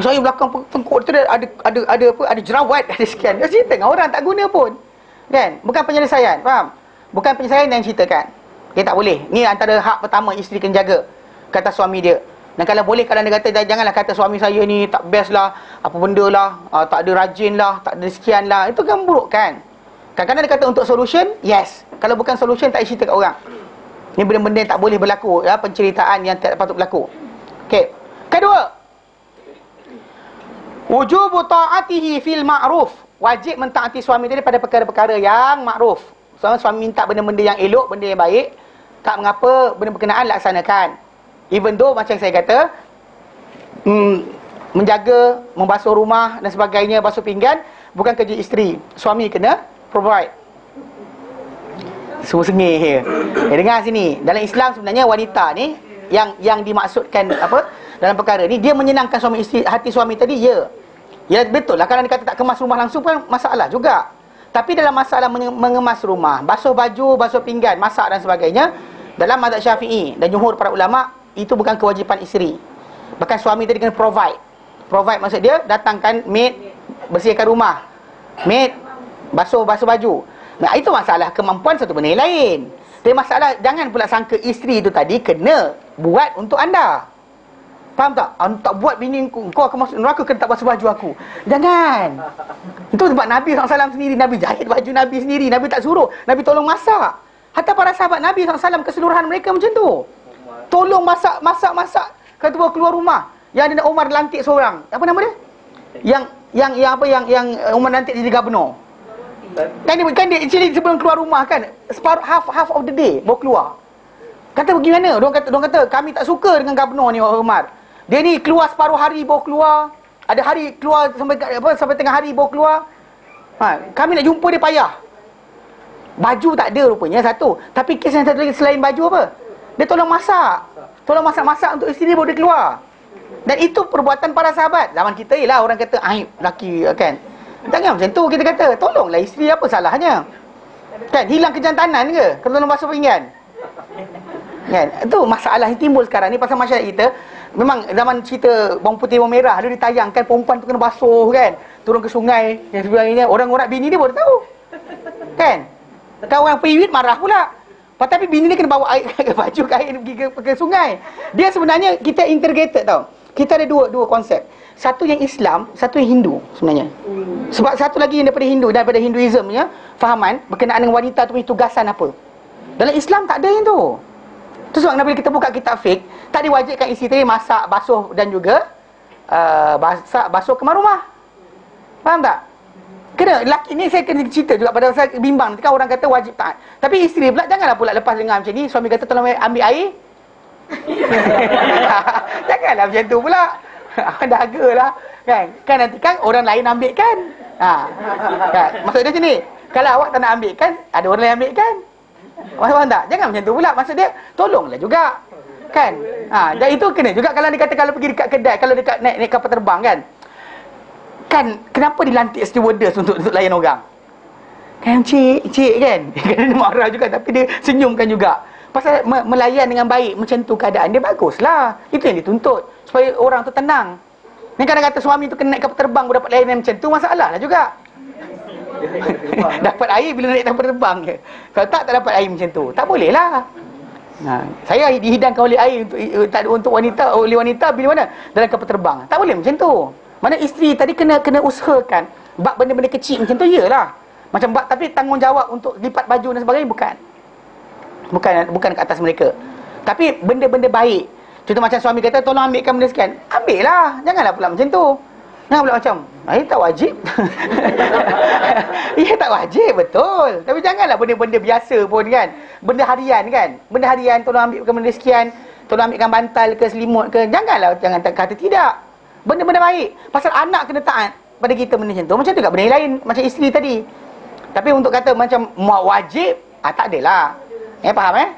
Saya belakang tengkuk tu ada apa? Ada jerawat, ada sekian. Dia cerita dengan orang tak guna pun. Kan? Bukan penyelesaian, faham? Bukan penyelesaian yang ceritakan. Dia tak boleh. Ni antara hak pertama isteri kena jaga kata suami dia. Dan kalau boleh, kalau dia kata, janganlah kata suami saya ni tak best lah, apa benda lah, tak ada rajin lah, tak ada sekian lah. Itu kan buruk kan. Kadang-kadang dia kata untuk solution, yes. Kalau bukan solution, tak cerita kat orang. Ni benda-benda yang tak boleh berlaku ya, penceritaan yang tak patut berlaku. Okey. Kedua, wujubu ta'atihi fil ma'ruf. Wajib mentaati suami dia pada perkara-perkara yang ma'ruf. Suami minta benda-benda yang elok, benda yang baik, tak mengapa benda berkenaan laksanakan. Even though macam saya kata, menjaga, membasuh rumah dan sebagainya, basuh pinggan, bukan kerja isteri. Suami kena provide. Semua sengih. Dengar sini. Dalam Islam sebenarnya wanita ni yang dimaksudkan apa dalam perkara ni, dia menyenangkan suami isteri, hati suami tadi, ya. Ya betul lah, kalau dia kata tak kemas rumah langsung pun masalah juga. Tapi dalam masalah mengemas rumah, basuh baju, basuh pinggan, masak dan sebagainya, dalam mazhab Syafi'i dan jumhur para ulama, itu bukan kewajipan isteri. Bahkan suami tadi kena provide. Provide maksud dia, datangkan maid, bersihkan rumah, maid, basuh baju. Nah, itu masalah kemampuan satu benda lain. Tapi masalah, jangan pula sangka isteri itu tadi kena buat untuk anda. Faham tak? Tak buat bini kau akan masuk neraka, kena tak basuh baju aku. Jangan. Itu sebab Nabi SAW sendiri, Nabi jahit baju Nabi sendiri, Nabi tak suruh, Nabi tolong masak. Hatta para sahabat Nabi SAW keseluruhan mereka macam tu. Tolong masak. Kata bawa keluar rumah. Yang ada Umar lantik seorang. Apa nama dia? Yang Umar lantik jadi gubernur. Kan dia actually sebelum keluar rumah kan, separuh half of the day bawa keluar. Kata bagaimana? Diorang kata kami tak suka dengan gubernur ni Umar. Dia ni keluar separuh hari bawa keluar. Ada hari keluar sampai tengah hari bawa keluar. Kami nak jumpa dia payah. Baju tak ada rupanya satu. Tapi kes yang satu lagi selain baju apa? Dia tolong masak. Tolong masak-masak untuk isteri dia baru dia keluar. Dan itu perbuatan para sahabat. Zaman kita ialah orang kata aib lelaki kan. Jangan macam tu kita kata. Tolonglah isteri, apa salahnya? Kan hilang kejantanan ke kalau tolong basuh pinggan? Kan? Itu masalah yang timbul sekarang ni pasal masyarakat kita. Memang zaman cerita bawang putih bawang merah lalu ditayangkan perempuan tu kena basuh kan, turun ke sungai dan sebagainya. Orang-orang bini dia baru tahu. Kan? Kalau orang periwit marah pula. Tapi bini dia kena bawa air ke baju, ke air pergi ke sungai. Dia sebenarnya, kita integrated tau. Kita ada dua konsep. Satu yang Islam, satu yang Hindu sebenarnya. Sebab satu lagi yang daripada Hindu, daripada Hinduism punya fahaman berkenaan dengan wanita tu punya tugasan apa. Dalam Islam tak ada yang tu. Itu sebab bila kita buka kitab fiqh, tak diwajibkan isteri tadi masak, basuh dan juga basuh kemar rumah. Faham tak? Kena, lelaki ni saya kena cerita juga pada saya bimbang. Kan orang kata wajib taat. Tapi isteri pula, janganlah pula lepas dengar macam ni. Suami kata tolong ambil air. Janganlah macam tu pula. Dagalah. Kan nanti kan orang lain ambil kan. Kan? Maksud dia macam ni. Kalau awak tak nak ambil kan, ada orang lain ambil kan. Faham tak? Jangan macam tu pula. Maksud dia, tolonglah juga. Kan? Dan itu kena juga kalau dia kata kalau pergi dekat kedai, kalau dekat naik kapal terbang kan. Kan, kenapa dilantik stewardess untuk layan orang? Kan, cik kan? Dia marah juga tapi dia senyumkan juga. Pasal melayan dengan baik, macam tu keadaan dia baguslah. Itu yang dituntut. Supaya orang tu tenang. Ni kadang kata suami tu kena naik kapal terbang, dapat layanan macam tu, masalah lah juga. Dapat air bila naik kapal terbang je. Kalau tak dapat air macam tu. Tak boleh lah. Saya dihidangkan oleh air untuk wanita, oleh wanita bila mana? Dalam kapal terbang. Tak boleh macam tu. Mana isteri tadi kena usahakan bab benda-benda kecil macam tu, iyalah. Macam bab, tapi tanggungjawab untuk lipat baju dan sebagainya bukan ke atas mereka. Tapi benda-benda baik. Contoh macam suami kata tolong ambilkan benda sekian. Ambil lah. Janganlah pula macam tu. Jangan pula macam, "Eh, tak wajib." Ya, tak wajib, betul. Tapi janganlah benda-benda biasa pun kan. Benda harian kan. Benda harian tolong ambilkan benda sekian, tolong ambilkan bantal ke selimut ke. Jangan kata tidak. Benda-benda baik. Pasal anak kena taat pada kita benda macam tu. Macam tu kat benda lain. Macam isteri tadi. Tapi untuk kata macam wajib, tak adalah. Faham eh?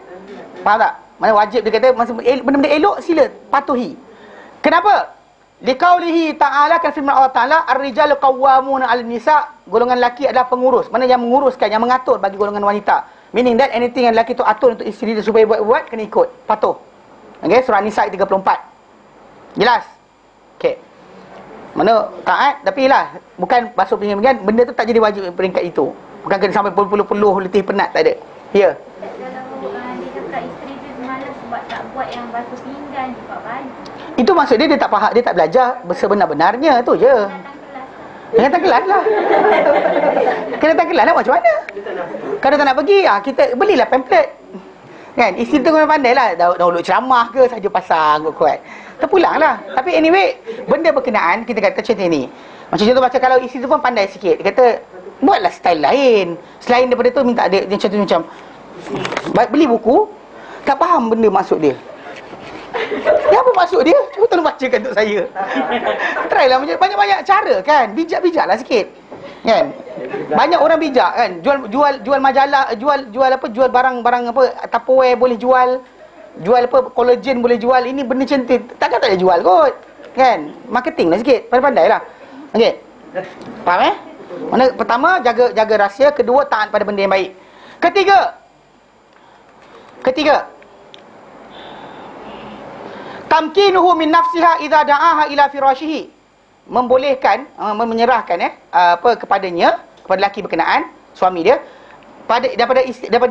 Faham tak? Mana wajib dia kata benda-benda elok sila patuhi. Kenapa? Liqaulihi ta'ala, kan firman Allah Ta'ala, ar-rijalu qawwamuna 'alan nisa'. Golongan lelaki adalah pengurus. Mana yang menguruskan, yang mengatur bagi golongan wanita. Meaning that anything yang lelaki tu atur untuk isteri dia supaya buat-buat, kena ikut, patuh. Okey, surah Nisa 34. Jelas? Okey. Mana taat tapi lah, bukan masuk penjagaan, benda tu tak jadi wajib peringkat itu. Bukan kena sampai puluh-puluh letih penat, tak ada. Ya. Kalau dia cakap isteri dia malas sebab tak buat yang basuh pinggan, cepat baju. Itu maksud dia, dia tak faham, dia tak belajar sebenar-benarnya tu je. Kena datang kelas lah. Kena datang kelas lah macam mana? Kalau tak nak pergi, kita belilah pamphlet. Kan? Isteri tu kena pandai lah, download ceramah ke, saja pasang kuat-kuat. Terpulang lah. Tapi anyway, benda berkenaan, kita kata contoh ni. Macam contoh macam kalau isteri tu pun pandai sikit, dia kata, buatlah style lain. Selain daripada tu, minta dia contoh macam, beli buku, tak faham benda maksud dia. Ya, apa maksud dia? Cuba tolong bacakan untuk saya. Try lah banyak-banyak cara kan. Bijak-bijaklah sikit. Kan? Banyak orang bijak kan. Jual majalah, jual apa? Jual barang-barang apa? Tupperware boleh jual. Jual apa? Collagen boleh jual. Ini benda centit. Takkan tak ada jual kot. Kan? Marketing lah sikit. Pandai-pandailah. Okey. Faham eh? Mana pertama jaga rahsia, kedua taat pada benda yang baik. Ketiga, tamkinuhu min nafsiha idza da'aha ila firashihi, membolehkan menyerahkan kepadanya, kepada laki berkenaan suami dia, daripada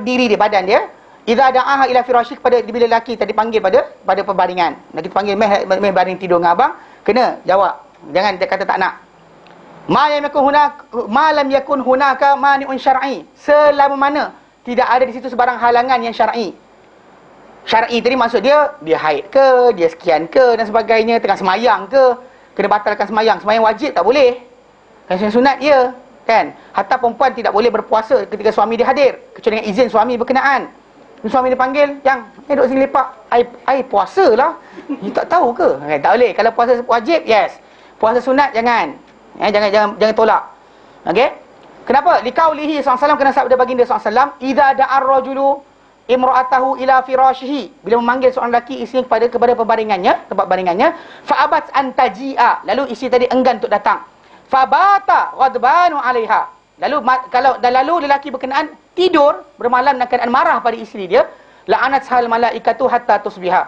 diri dia, badan dia, idza da'aha ila firashihi, kepada bila laki tadi panggil pada perbaringan. Laki panggil meh baring tidur dengan abang, kena jawab. Jangan dia kata tak nak. Ma lam yakun hunaka mani'un syar'i, selama mana tidak ada di situ sebarang halangan yang syar'i. Syar'i tadi maksud dia haid ke, dia sekian ke dan sebagainya, tengah semayang ke, kena batalkan semayang. Semayang wajib tak boleh. Semayang sunat ya, kan? Hatta perempuan tidak boleh berpuasa ketika suami dia hadir, kecuali dengan izin suami berkenaan. Suami dia panggil, "Yang, duduk sini lepak. Ai puasalah. You tak tahu ke?" Kan, tak boleh. Kalau puasa wajib, yes. Puasa sunat jangan. Jangan tolak. Okey? Kenapa? Liqaulihi sallallahu alaihi wasallam, kena sabda baginda sallallahu alaihi wasallam, "Idza da'ar rajulu imra'atahu ila firashihi", bila memanggil seorang lelaki isteri kepada perbaringannya, tempat baringannya, fa'abat an taji'a, lalu isteri tadi enggan untuk datang, fabata ghadbanu 'alaiha, lalu lelaki berkenaan tidur bermalam dalam keadaan marah pada isteri dia, la'anat hal malaikatu hatta tusbiha,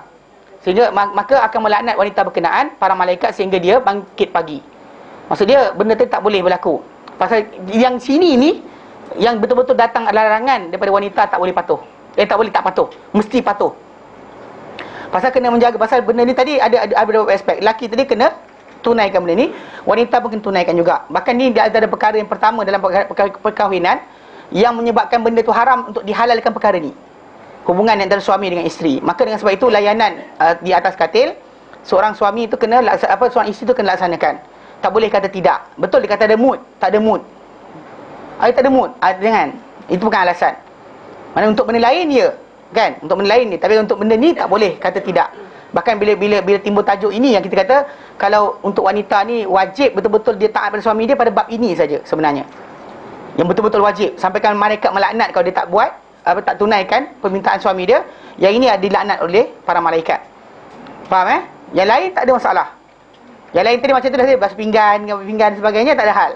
sehingga maka akan melaknat wanita berkenaan para malaikat sehingga dia bangkit pagi. Maksud dia benda tu tak boleh berlaku. Pasal yang sini ni yang betul-betul datang larangan daripada wanita, tak boleh patuh. Tak boleh tak patuh, mesti patuh. Pasal kena menjaga, pasal benda ni tadi ada beberapa aspek. Lelaki tadi kena tunaikan benda ni, wanita pun kena tunaikan juga. Bahkan ni ada perkara yang pertama dalam perkahwinan yang menyebabkan benda tu haram untuk dihalalkan perkara ni, hubungan antara suami dengan isteri. Maka dengan sebab itu layanan di atas katil, seorang suami tu kena seorang isteri tu kena laksanakan. Tak boleh kata tidak. Betul dia kata ada mood, tak ada mood. Ai tak ada mood, jangan. Itu bukan alasan. Mana untuk benda lain dia, kan? Untuk benda lain ni, tapi untuk benda ni tak boleh kata tidak. Bahkan bila timbul tajuk ini yang kita kata, kalau untuk wanita ni wajib betul-betul dia taat pada suami dia pada bab ini saja sebenarnya. Yang betul-betul wajib, sampaikan malaikat melaknat kalau dia tak buat, tak tunaikan permintaan suami dia, yang ini dilaknat oleh para malaikat. Faham eh? Yang lain tak ada masalah. Yang lain tadi macam tu dah saya basuh pinggan sebagainya tak ada hal.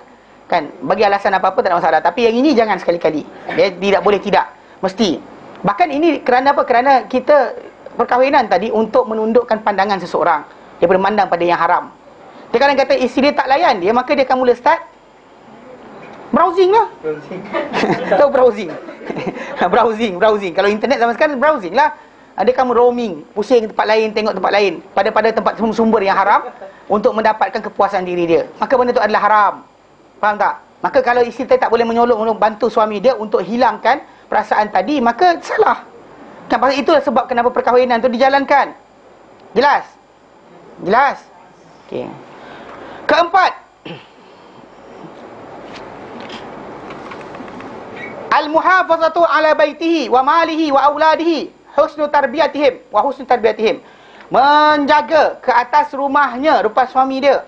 Kan? Bagi alasan apa-apa tak ada masalah, tapi yang ini jangan sekali-kali. Dia tidak boleh tidak. Mesti. Bahkan ini kerana apa? Kerana kita perkahwinan tadi untuk menundukkan pandangan seseorang daripada memandang pada yang haram. Dia kadang kata isteri dia tak layan dia, maka dia akan mula start browsing lah. Tahu browsing? browsing. Kalau internet zaman sekarang browsing lah. Dia akan roaming, pusing tempat lain, tengok tempat lain, pada tempat sumber yang haram untuk mendapatkan kepuasan diri dia. Maka benda itu adalah haram. Faham tak? Maka kalau isteri dia tak boleh menyolong bantu suami dia untuk hilangkan perasaan tadi, maka salah. Kan, pasal itulah sebab kenapa perkahwinan tu dijalankan. Jelas? Jelas? Okey. Keempat, al-muhafazatu ala baitihi wa malihi wa auladihi husnu tarbiyatihim, menjaga ke atas rumahnya, rupa suami dia.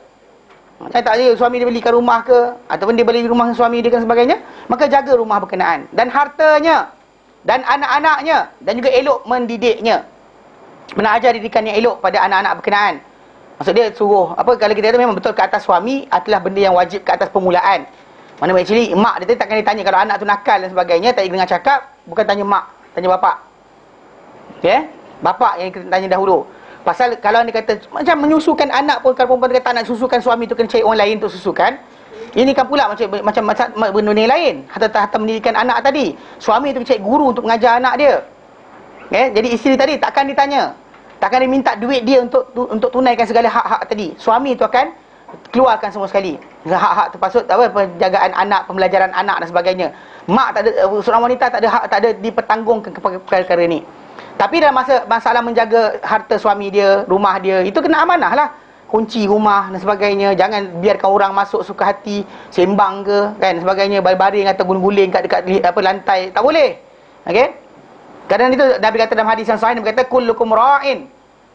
Saya tak tahu suami dia belikan rumah ke, ataupun dia beli rumah suami dia dan sebagainya. Maka jaga rumah berkenaan, dan hartanya, dan anak-anaknya, dan juga elok mendidiknya, menajar didikan yang elok pada anak-anak berkenaan. Maksud dia suruh apa, kalau kita kata memang betul ke atas suami adalah benda yang wajib ke atas permulaan. Mana actually mak dia takkan ditanya kalau anak tu nakal dan sebagainya, tak dengar cakap, bukan tanya mak, tanya bapak. Okey? bapak yang tanya dahulu. Pasal kalau anda kata macam menyusukan anak pun, kalau perempuan kata nak susukan suami tu kena cari orang lain untuk susukan. Ini kan pula macam benda lain. Harta pendidikan anak tadi, suami tu cari guru untuk mengajar anak dia. Jadi isteri tadi takkan ditanya, takkan dia minta duit dia untuk tunaikan segala hak-hak tadi. Suami tu akan keluarkan semua sekali. Hak-hak terpasut penjagaan anak, pembelajaran anak dan sebagainya. Mak tak ada, seorang wanita tak ada hak, tak ada dipertanggungkan perkara-perkara ni. Tapi dalam masalah menjaga harta suami dia, rumah dia, itu kena amanah lah. Kunci rumah dan sebagainya, jangan biarkan orang masuk suka hati, sembang ke kan sebagainya, baring-baring atau guling-guling dekat lantai, tak boleh. Okey? Kadang itu Nabi kata dalam hadis yang sahih, Nabi kata kullukum ra'in,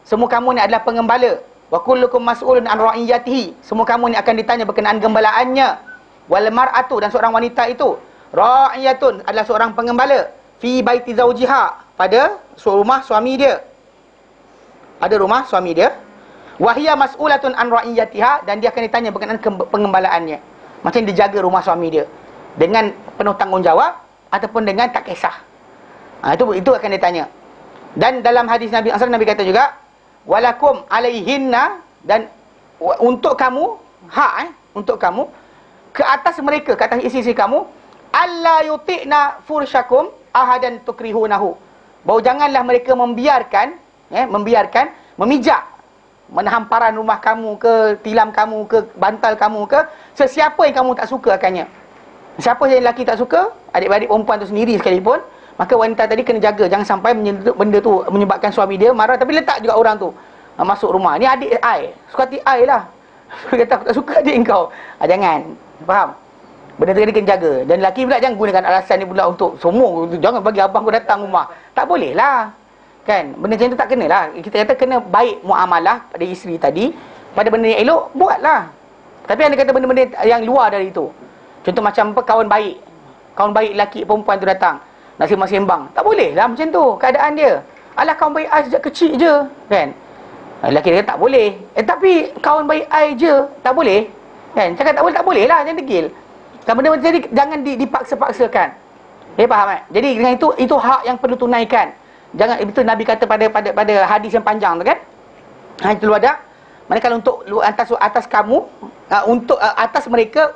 semua kamu ni adalah pengembala, wa kullukum mas'ulun an ra'iyatihi, semua kamu ni akan ditanya berkenaan gembalaannya. Wal mar'atu, dan seorang wanita itu ra'iyatun, adalah seorang pengembala, fi baiti zaujiha, pada rumah suami dia, pada rumah suami dia. Wahia mas'ulatun an ra'iyatiha, dan dia akan ditanya berkenaan pengembalaannya. Macam dia jaga rumah suami dia dengan penuh tanggungjawab ataupun dengan tak kisah. Itu akan ditanya. Dan dalam hadis Nabi SAW, Nabi kata juga walakum alaihinna, dan untuk kamu hak untuk kamu ke atas mereka, ke atas isteri kamu, alla yuti'na furshakum ahadan tukrihunahu, bahawa janganlah mereka membiarkan memijak, menamparan rumah kamu ke, tilam kamu ke, bantal kamu ke, sesiapa yang kamu tak suka akannya. Siapa yang lelaki tak suka, adik-adik perempuan tu sendiri sekalipun, maka wanita tadi kena jaga, jangan sampai benda tu menyebabkan suami dia marah. Tapi letak juga orang tu masuk rumah, ni adik I, suka hati I lah, dia kata aku tak suka adik engkau, jangan. Faham? Benda tu kena jaga. Dan lelaki pula jangan gunakan alasan ni pula untuk semua, jangan bagi abang kau datang rumah, tak boleh lah. Kan, benda macam tu tak kena lah. Kita kata kena baik muamalah pada isteri tadi, pada benda yang elok, buatlah. Tapi anda kata benda-benda yang luar dari itu, contoh macam apa, kawan baik lelaki perempuan tu datang nak sembang-sembang, tak boleh lah macam tu keadaan dia. Alah, kawan baik I sejak kecil je kan. Lelaki dia kata tak boleh. Tapi kawan baik I je, tak boleh kan. Cakap tak boleh, tak boleh lah, jangan degil. Benda macam tu jangan dipaksa-paksakan. Dia faham kan? Jadi dengan itu hak yang perlu tunaikan. Jangan, itu Nabi kata pada hadis yang panjang tu kan. Ha, itu luadak. Manakala untuk atas kamu, untuk atas mereka,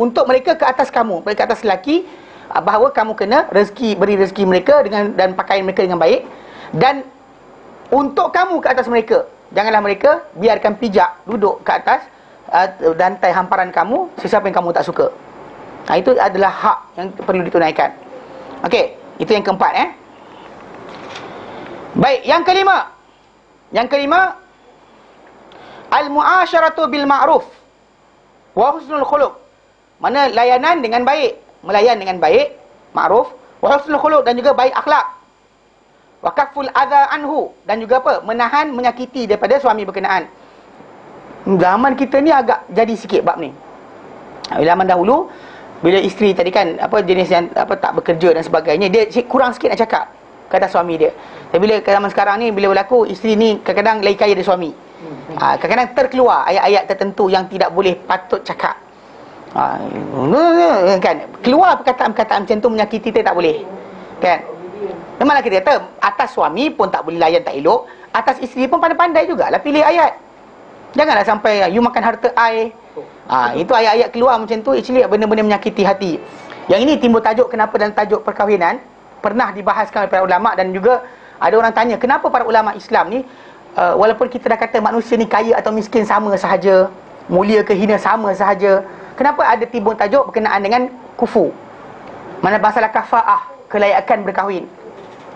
untuk mereka ke atas kamu, mereka atas lelaki, bahawa kamu kena beri rezeki mereka dengan dan pakaian mereka dengan baik, dan untuk kamu ke atas mereka, janganlah mereka biarkan pijak duduk ke atas lantai hamparan kamu sesiapa yang kamu tak suka. Ha, itu adalah hak yang perlu ditunaikan. Okey, itu yang keempat. Baik, yang kelima. Yang kelima, al-mu'asyaratu bil ma'ruf wa husnul khuluq. Mana layanan dengan baik, melayan dengan baik, ma'ruf, wa husnul khuluq, dan juga baik akhlak. Wa kaful adha anhu, dan juga apa? Menahan menyakiti daripada suami berkenaan. Zaman kita ni agak jadi sikit bab ni. Zaman dahulu bila isteri tadi kan apa jenis yang apa tak bekerja dan sebagainya, dia kurang sikit nak cakap kata suami dia. Tapi bila zaman sekarang ni bila berlaku, isteri ni kadang-kadang lagi kaya dari suami. Kadang-kadang terkeluar ayat-ayat tertentu yang tidak boleh patut cakap. Kan, keluar perkataan-perkataan macam tu, menyakiti kita tak boleh. Kan? Memanglah kita kata atas suami pun tak boleh layan, tak elok, atas isteri pun pandai-pandai jugalah pilih ayat. Janganlah sampai you makan harta I. Itu ayat-ayat keluar macam tu, actually benda-benda menyakiti hati. Yang ini timbul tajuk kenapa dan tajuk perkahwinan. Pernah dibahaskan oleh para ulama, dan juga ada orang tanya kenapa para ulama Islam ni walaupun kita dah kata manusia ni kaya atau miskin sama sahaja, mulia ke hina sama sahaja, kenapa ada timbul tajuk berkenaan dengan kufu? Mana masalah kafaah, kelayakan berkahwin,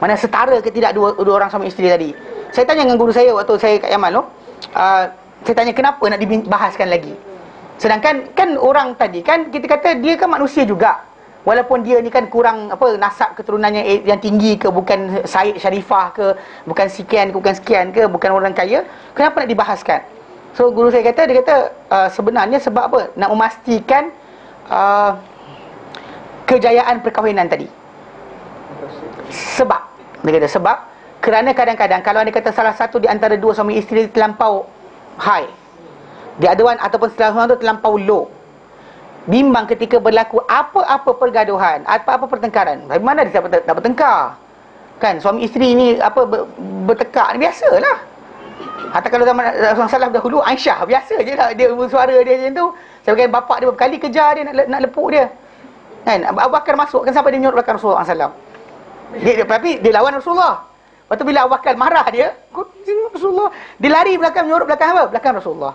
mana setara ke tidak dua orang suami isteri tadi. Saya tanya dengan guru saya waktu saya kat Yaman tu, saya tanya kenapa nak dibahaskan lagi, sedangkan kan orang tadi kan kita kata dia kan manusia juga. Walaupun dia ni kan kurang apa nasab keturunannya yang tinggi ke, bukan Syed Sharifah ke, bukan sekian ke, bukan sekian ke, bukan orang kaya, kenapa nak dibahaskan? So guru saya kata, dia kata sebenarnya sebab apa? Nak memastikan kejayaan perkahwinan tadi. Sebab dia kata sebab kerana kadang-kadang kalau anda kata salah satu di antara dua suami isteri terlampau high, the other one ataupun salah satu tu terlampau low, bimbang ketika berlaku apa-apa pergaduhan, apa-apa pertengkaran. Bagaimana dia tak bertengkar? Kan suami isteri ni apa bertekak ni biasalah. Hatta kalau zaman Rasulullah dahulu, Aisyah biasa je lah dia suara dia macam tu. Sebagai bapak dia berkali kejar dia nak lepuk dia. Kan Abu Bakar masuk kan sampai dia menyorot belakang Rasulullah sallallahu alaihi wasallam. Tapi dia lawan Rasulullah. Lepas tu bila Abu Bakar marah dia, Rasulullah dia lari belakang menyorot belakang apa? Belakang Rasulullah.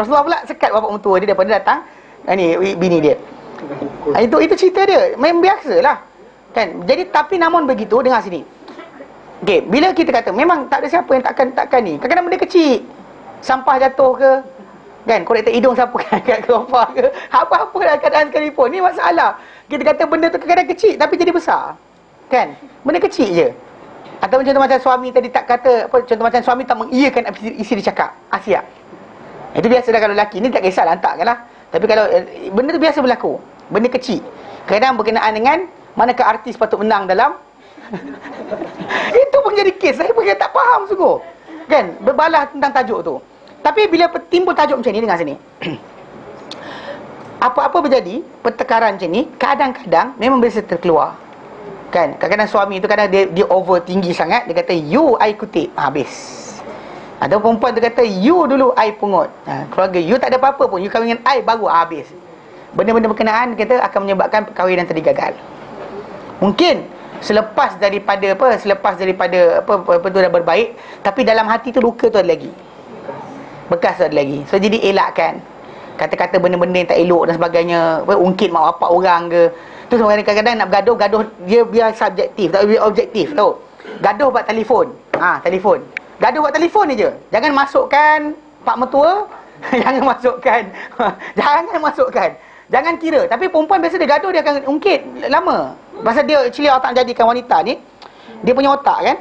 Rasulullah pula sekat bapak mertua dia daripada datang ni bini dia. Itu cerita dia. Memang biasalah. Kan? Jadi tapi namun begitu, dengar sini. Okey, bila kita kata memang tak ada siapa yang takkan ni. Kadang-kadang benda kecil. Sampah jatuh ke, kan, korek hidung siapa kat keropah ke, apa-apa dalam keadaan sekalipun. Ni masalah. Kita kata benda tu kadang-kadang kecil tapi jadi besar. Kan? Benda kecil je. Atau contoh macam suami tadi tak kata apa, contoh macam suami tak mengiyakan apa isteri cakap. Asyik. Itu biasa dah kalau lelaki ni tak kisahlah hantarkanlah. Tapi kalau benda tu biasa berlaku. Benda kecil. Kadang berkenaan dengan manakah artis patut menang dalam itu pun jadi kes. Saya pun tak faham sungguh. Kan? Berbalah tentang tajuk tu. Tapi bila timbul tajuk macam ni, dengar sini. Apa-apa berjadi, pertengkaran macam ni, kadang-kadang memang biasa terkeluar. Kan? Kadang-kadang suami tu dia over tinggi sangat. Dia kata, you I kutip. Habis. Ada perempuan tu kata, you dulu I pungut. Keluarga you tak ada apa-apa pun. You kahwin dengan I, baru habis. Benda-benda berkenaan kita akan menyebabkan perkahwinan tadi gagal. Mungkin selepas daripada apa tu dah berbaik, tapi dalam hati tu luka tu ada lagi. Bekas tu ada lagi. So jadi elakkan kata-kata benda-benda yang tak elok dan sebagainya, ungkit mak bapak orang ke. Tu sebenarnya kadang-kadang nak bergaduh dia biar subjektif, tak biar objektif, tahu. Gaduh buat telefon. Telefon. Gaduh buat telefon je. Jangan masukkan pak mertua, jangan masukkan. Jangan kira. Tapi perempuan biasa dia gaduh, dia akan ungkit lama. Pasal dia actually otak menjadikan wanita ni, dia punya otak kan,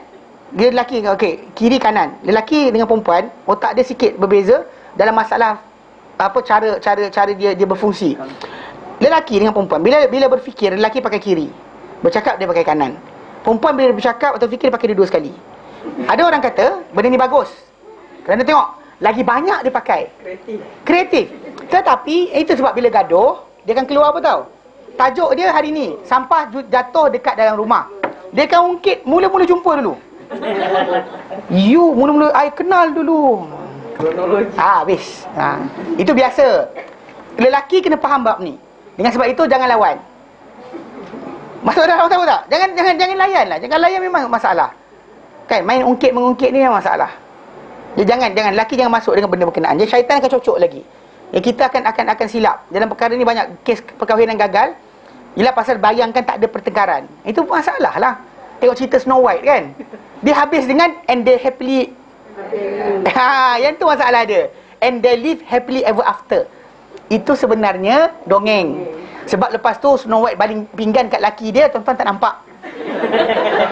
dia lelaki, okey, kiri kanan. Lelaki dengan perempuan, otak dia sikit berbeza dalam masalah apa cara dia berfungsi. Lelaki dengan perempuan, bila berfikir, lelaki pakai kiri. Bercakap dia pakai kanan. Perempuan bila bercakap atau fikir dia pakai dua sekali. Ada orang kata, benda ni bagus. Kerana tengok lagi banyak dia pakai kreatif. Tetapi itu sebab bila gaduh, dia akan keluar apa tahu? Tajuk dia hari ni, sampah jatuh dekat dalam rumah. Dia akan ungkit mula-mula jumpa dulu. You mula-mula I kenal dulu. Habis. Itu biasa. Lelaki kena faham bab ni. Dengan sebab itu jangan lawan. Masuk dah tahu tak? Jangan layanlah. Jangan layan memang masalah. Kan main ungkit mengungkit ni memang masalah. Dia jangan lelaki jangan masuk dengan benda berkenaan. Dia syaitan akan cocok lagi. Ya, kita akan silap. Dalam perkara ni banyak kes perkahwinan gagal. Ialah pasal bayangkan tak ada pertengkaran. Itu masalah lah. Tengok cerita Snow White kan. Dia habis dengan and they happily yang tu masalah dia. And they live happily ever after. Itu sebenarnya dongeng. Sebab lepas tu Snow White baling pinggan kat laki dia, tuan-tuan tak nampak.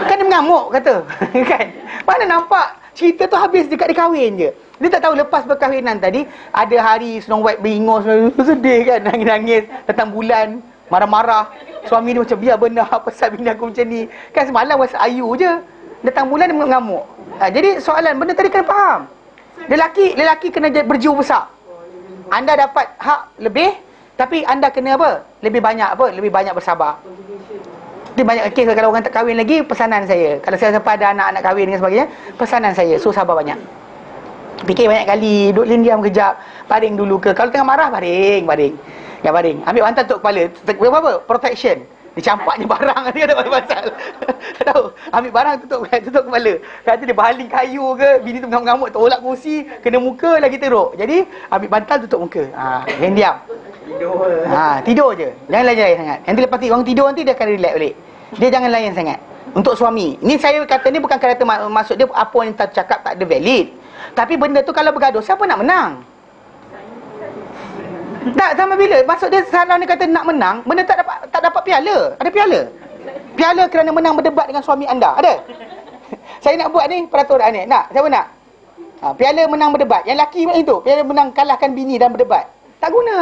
Kan dia mengamuk kata. Kan? Mana nampak? Cerita tu habis dekat dia kahwin je. Dia tak tahu lepas berkahwinan tadi, ada hari Snow White beringus, sedih kan, nangis-nangis, datang bulan, marah-marah. Suami dia macam, biar benar, apa pasal bini aku macam ni. Kan semalam was ayu je, datang bulan dia mengamuk. Jadi soalan, benda tadi kena faham. Lelaki kena berjiwa besar. Anda dapat hak lebih, tapi anda kena apa? Lebih banyak bersabar. Dia banyak kes kalau orang tak kahwin lagi, pesanan saya. Kalau saya sampai ada anak-anak kahwin dan sebagainya, pesanan saya, so sabar banyak. Fikir banyak kali, duduk diam kejap, baring dulu ke. Kalau tengah marah, baring. Ya baring. Ambil bantal untuk kepala. Apa? Protection. Dicampaknya barang dia tak pasal. Tak tahu. Ambil barang tutup kepala. Kata dia baling kayu ke, bini tu mengamuk-ngamuk, tolak kursi, kena muka lagi teruk. Jadi, ambil bantal tutup muka. Diam. Tidur je. Jangan layan sangat. Nanti lepas orang tidur nanti dia akan relax balik. Dia jangan layan sangat. Untuk suami. Ini saya kata ni bukan kata maksud dia apa yang cakap tak ada valid. Tapi benda tu kalau bergaduh, siapa nak menang? Tak, sama bila. Maksud dia salah ni kata nak menang, benda tak dapat piala. Ada piala. Piala kerana menang berdebat dengan suami anda. Ada? Saya nak buat ni peraturan ni. Nak? Siapa nak? Piala menang berdebat. Yang laki macam tu. Piala menang kalahkan bini dan berdebat. Tak guna.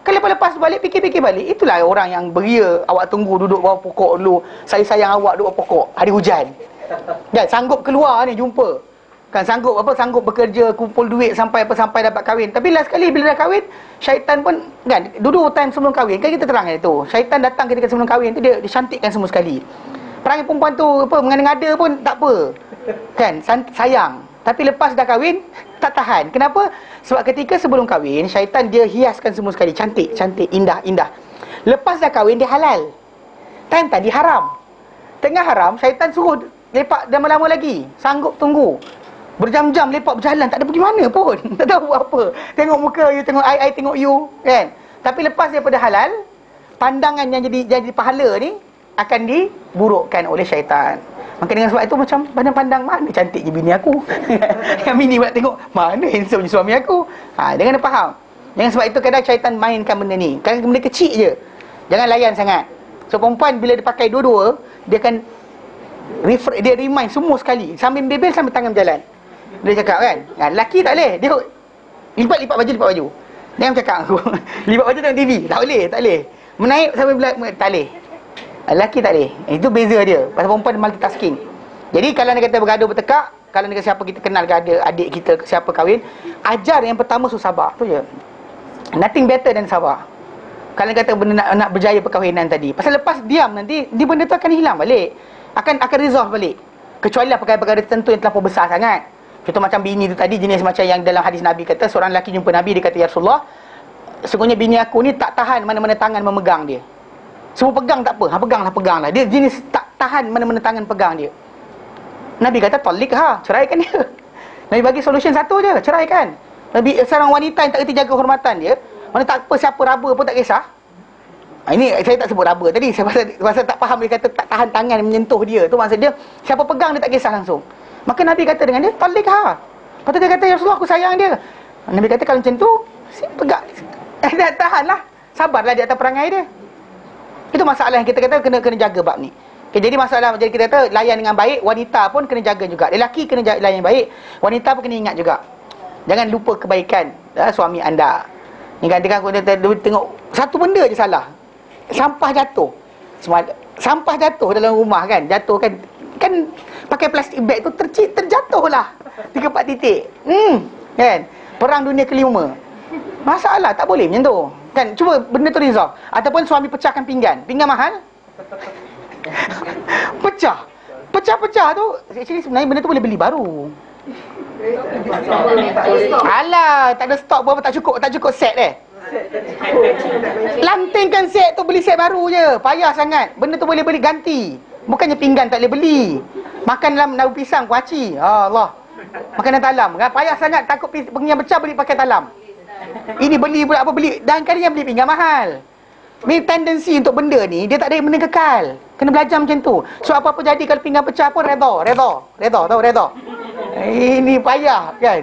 Kalau lepas balik, fikir-fikir balik. Itulah orang yang beria. Awak tunggu duduk bawah pokok dulu. Saya sayang awak duduk bawah pokok. Hari hujan. Dan sanggup keluar ni jumpa. Kan sanggup bekerja, kumpul duit sampai dapat kahwin. Tapi last kali bila dah kahwin, syaitan pun kan dulu time sebelum kahwin kan kita terang itu. Syaitan datang ketika sebelum kahwin tu dia cantikkan semua sekali. perangai perempuan tu apa, mengada-ngada pun tak apa, kan, sayang. Tapi lepas dah kahwin, tak tahan. Kenapa? Sebab ketika sebelum kahwin, syaitan dia hiaskan semua sekali. Cantik, cantik, indah, indah. Lepas dah kahwin, dia halal. Time tadi haram. Tengah haram, syaitan suruh lepak dan lama lagi. Sanggup tunggu. Berjam-jam lepak berjalan, tak ada pergi mana pun. Tak tahu apa. Tengok muka you, tengok I tengok you, kan? Tapi lepas daripada halal, pandangan yang jadi pahala ni akan diburukkan oleh syaitan. Maka dengan sebab itu macam pandang-pandang, mana cantiknya bini aku. Yang bini pula tengok, mana handsome suami aku. Ha, jangan faham. Dengan sebab itu kadang syaitan mainkan benda ni. Kadang benda kecil je, jangan layan sangat. So perempuan bila dia pakai dua-dua, dia akan refer, dia remind semua sekali, sambil bebel sambil tangan berjalan. Dia cakap kan, lelaki tak boleh, dia lipat-lipat baju, lipat baju. Jangan cakap aku lipat baju tengok TV, tak boleh, tak boleh. Menaik sampai belak, tak boleh. Lelaki tak boleh. Itu beza dia. Pasal perempuan multitasking. Jadi kalau dia kata bergaduh bertekak, kalau dia kata siapa kita kenal ke ada adik kita siapa kahwin, ajar yang pertama suruh sabar. Tu je. Nothing better than sabar. Kalau dia kata benda nak berjaya perkahwinan tadi. Pasal lepas diam nanti, dia benda tu akan hilang balik. Akan resolve balik. Kecuali lah perkara-perkara tertentu yang terlalu besar sangat. Contoh macam bini tu tadi, jenis macam yang dalam hadis Nabi kata, seorang lelaki jumpa Nabi, dia kata, "Ya Rasulullah, sungguhnya bini aku ni tak tahan mana-mana tangan memegang dia. Semua pegang tak apa, ha, peganglah. Dia jenis tak tahan mana-mana tangan pegang dia." Nabi kata, "Talik ha, ceraikan dia." Nabi bagi solution satu je, ceraikan. Nabi, seorang wanita yang tak kerti jaga hormatan dia, mana tak apa siapa raba pun tak kisah. Ini saya tak sebut raba tadi, saya pasal tak faham dia kata tak tahan tangan menyentuh dia. Tu maksud dia, siapa pegang dia tak kisah langsung. Maka Nabi kata dengan dia, "Talik ha." Lepas tu dia kata, "Ya Rasulullah, aku sayang dia." Nabi kata, "Kalau macam tu, saya pegang, tahanlah, sabarlah di atas perangai dia." Itu masalah yang kita kata kena jaga bab ni. Okay, jadi masalah jadi kita kata layan dengan baik, wanita pun kena jaga juga. Lelaki kena layan baik, wanita pun kena ingat juga. Jangan lupa kebaikan suami anda. Ni kadang-kadang aku tengok satu benda je salah. Sampah jatuh. Sampah jatuh dalam rumah kan. Jatuh kan, pakai plastik bag tu terjatuhlah 3-4 titik. Kan? Perang dunia kelima. Masalah tak boleh macam tu. Kan, cuba benda tu resolve. Ataupun suami pecahkan pinggan. Pinggan mahal. Pecah tu actually sebenarnya benda tu boleh beli baru. Alah, tak ada stok pun, tak cukup set eh. Lantingkan set tu, beli set baru je. Payah sangat. Benda tu boleh beli ganti. Bukannya pinggan tak boleh beli. Makan dalam daun pisang kuaci. Allah. Makanan talam. Payah sangat, takut pinggan pecah beli pakai talam. Ini beli pula apa beli, dan kali yang beli pinggan mahal. Ini tendensi untuk benda ni, dia tak ada benda kekal. Kena belajar macam tu. So apa-apa jadi kalau pinggan pecah pun redha, tahu redha. Ini payah kan.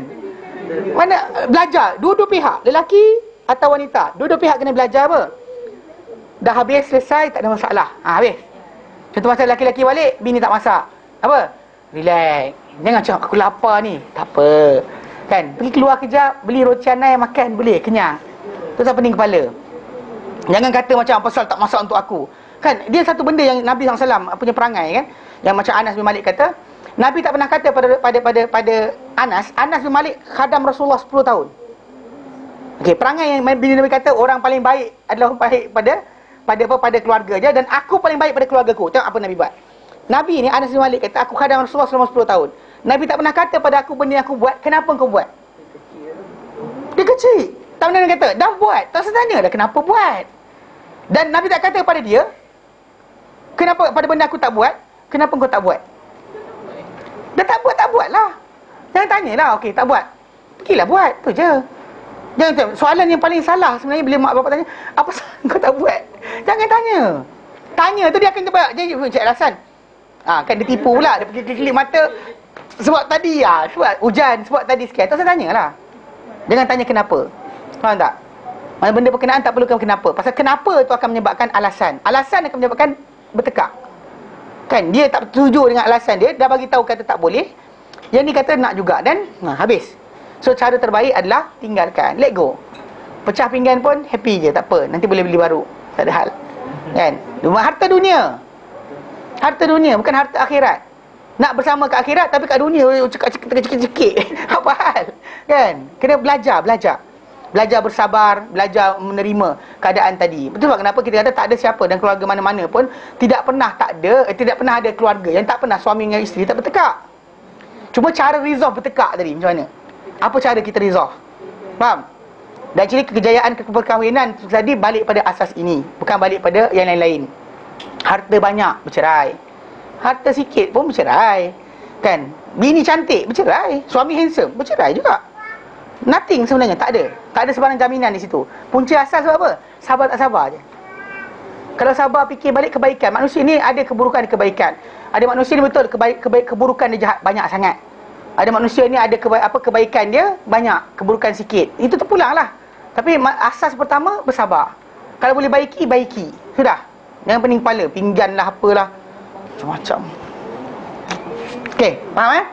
Mana belajar dua-dua pihak, lelaki atau wanita. Dua-dua pihak kena belajar apa. Dah habis selesai tak ada masalah. Ha, habis. Contoh macam lelaki-lelaki balik, bini tak masak. Apa? Relax. Jangan cakap aku lapar ni. Tak apa. Kan, pergi keluar kejap, beli roti canai makan, boleh kenyang. Tu tak pening kepala. Jangan kata macam pasal tak masak untuk aku. Kan, dia satu benda yang Nabi SAW punya perangai kan, yang macam Anas bin Malik kata, Nabi tak pernah kata pada Anas bin Malik khadam Rasulullah 10 tahun. Okey, perangai yang Nabi kata orang paling baik adalah orang baik pada keluarga dia, dan aku paling baik pada keluarga ku. Tengok apa Nabi buat. Nabi ni, Anas bin Malik kata, aku khadam Rasulullah selama 10 tahun. Nabi tak pernah kata pada aku benda yang aku buat, kenapa kau buat? Dia kecil. Tak pernah kata, dah buat. Tak usah tanya dah kenapa buat. Dan Nabi tak kata pada dia, kenapa pada benda aku tak buat, kenapa kau tak buat? Dah tak buat lah. Jangan tanyalah, okey tak buat. Pergilah buat, tu je. Jangan tanya. Soalan yang paling salah sebenarnya bila mak bapak tanya, apa kau tak buat? Jangan tanya. Tanya tu dia akan jawab, dia cakap alasan. Ah, kan dia tipu pula, dia klik mata. Sebab tadi lah, sebab hujan, sebab tadi sikit. Tak usah tanyalah. Jangan tanya kenapa. Faham tak? Benda berkenaan tak perlukan kenapa. Pasal kenapa tu akan menyebabkan alasan. Alasan akan menyebabkan bertekak. Kan, dia tak setuju dengan alasan dia. Dah bagi tahu kata tak boleh, yang ni kata nak juga, dan habis. So cara terbaik adalah tinggalkan, let go. Pecah pinggan pun happy je, tak apa. Nanti boleh beli baru, tak ada hal. Kan, harta dunia. Harta dunia, bukan harta akhirat. Nak bersama kat akhirat, tapi kat dunia cekik-cekik. Apa hal? Kan? Kena belajar. Belajar bersabar, belajar menerima keadaan tadi. Betul tak? Kenapa kita kata tak ada siapa dan keluarga mana-mana pun tidak pernah tak ada, tidak pernah ada keluarga yang tak pernah suami dengan isteri tak bertekak. Cuma cara resolve bertekak tadi macam mana? Apa cara kita resolve? Faham? Dan jadi kejayaan perkahwinan tadi balik pada asas ini, bukan balik pada yang lain-lain. Harta banyak bercerai. Harta sikit pun bercerai. Kan? Bini cantik bercerai, suami handsome bercerai juga. Nothing sebenarnya, tak ada. Tak ada sebarang jaminan di situ. Punca asas sebab apa? Sabar tak sabar je. Kalau sabar fikir balik kebaikan, manusia ni ada keburukan dan kebaikan. Ada manusia ni betul keburukan dia jahat banyak sangat. Ada manusia ni ada kebaikan dia banyak, keburukan sikit. Itu terpulanglah. Tapi asas pertama bersabar. Kalau boleh baiki, baiki. Sudah. Jangan pening kepala, pinggan lah apalah. Macam-macam. Okey, faham eh?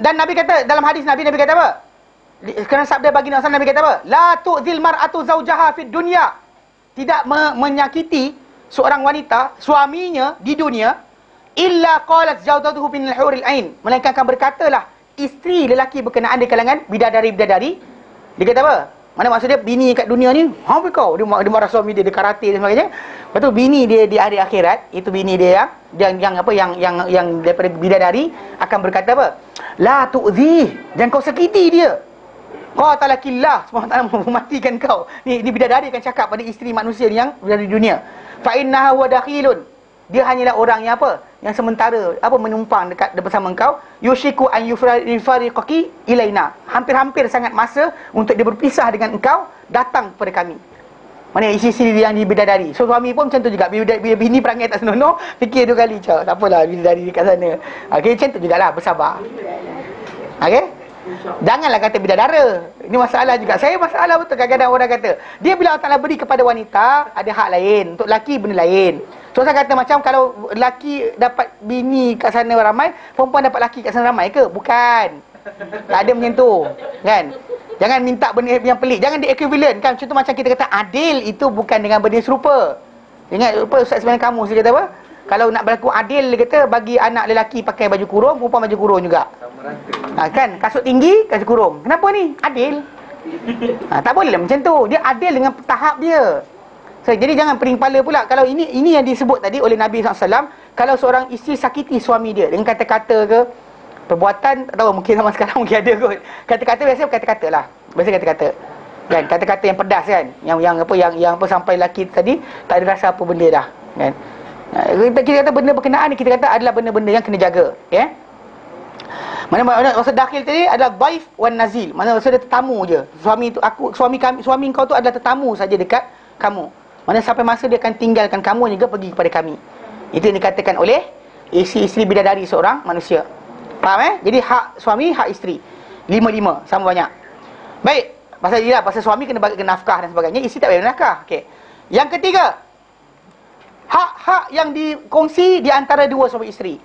Dan Nabi kata dalam hadis Nabi kata apa? Kerana sabda baginda Nabi kata apa? La tu'zil mar'atu zawjaha fid dunya. Tidak menyakiti seorang wanita suaminya di dunia illa qalat zawjatuhu bin al-huril ain. Melainkan berkatalah isteri lelaki berkenaan di kalangan bidadari-bidadari. Dia kata apa? Mana maksud dia bini kat dunia ni? Hang kau dia marah suami dia karate dan sebagainya. Lepas tu bini dia di hari akhirat, itu bini dia yang daripada bidadari akan berkata apa? La tu'zi. Jangan kau sakiti dia. Qatalakillah, subhanahu wa ta'ala matikan kau. Ni bidadari akan cakap pada isteri manusia yang dari dunia. Fa innaha wadakhilun. Dia hanyalah orang yang apa? Yang sementara apa menumpang dekat bersama engkau. Yushiku an yufariqaki ilaina. Hampir-hampir sangat masa untuk dia berpisah dengan engkau, datang kepada kami. Mana isteri yang di bidadari. So suami pun macam tu juga. Bila bini perangai tak senonoh, fikir dua kali, tak apalah bidadari dekat sana. Okey, macam tu jugalah, bersabar. Okey? Janganlah kata bidadara. Ini masalah juga. Saya masalah betul. Kadang-kadang orang kata dia bila Allah Ta'ala beri kepada wanita ada hak lain. Untuk lelaki benda lain. So saya kata macam kalau lelaki dapat bini kat sana ramai, perempuan dapat lelaki kat sana ramai ke? Bukan. Tak ada macam tu, kan? Jangan minta benda yang pelik. Jangan di-equivalent kan. Contoh macam kita kata adil, itu bukan dengan benda serupa. Ingat apa Ustaz sebenarnya kamu dia kata apa? Kalau nak berlaku adil, dia kata bagi anak lelaki pakai baju kurung, perempuan baju kurung juga. Ha, kan? Kasut tinggi, kasut kurung. Kenapa ni? Adil. Ha, tak bolehlah macam tu. Dia adil dengan tahap dia. So, jadi jangan pening kepala pula. Kalau ini yang disebut tadi oleh Nabi SAW. Kalau seorang isteri sakiti suami dia dengan kata-kata ke, perbuatan, tak tahu mungkin zaman sekarang mungkin ada kot. Kata-kata biasa kata-kata lah. Biasa kata-kata. Kan? Kata-kata yang pedas kan? Yang sampai lelaki tadi tak ada rasa apa benda dah. Kan? Kita kata benda berkenaan ni, kita kata adalah benda-benda yang kena jaga, ya. Yeah? Mana maksud dakhil tadi adalah dhaif wan nazil. Mana maksud dia tetamu je. Suami kau tu adalah tetamu saja dekat kamu. Mana sampai masa dia akan tinggalkan kamu juga pergi kepada kami. Itu yang dikatakan oleh isteri bidadari seorang manusia. Faham eh? Jadi hak suami, hak isteri. 5-5 sama banyak. Baik, pasal suami kena bagi nafkah dan sebagainya, isteri tak boleh nafkah. Okey. Yang ketiga, hak-hak yang dikongsi di antara dua suami isteri.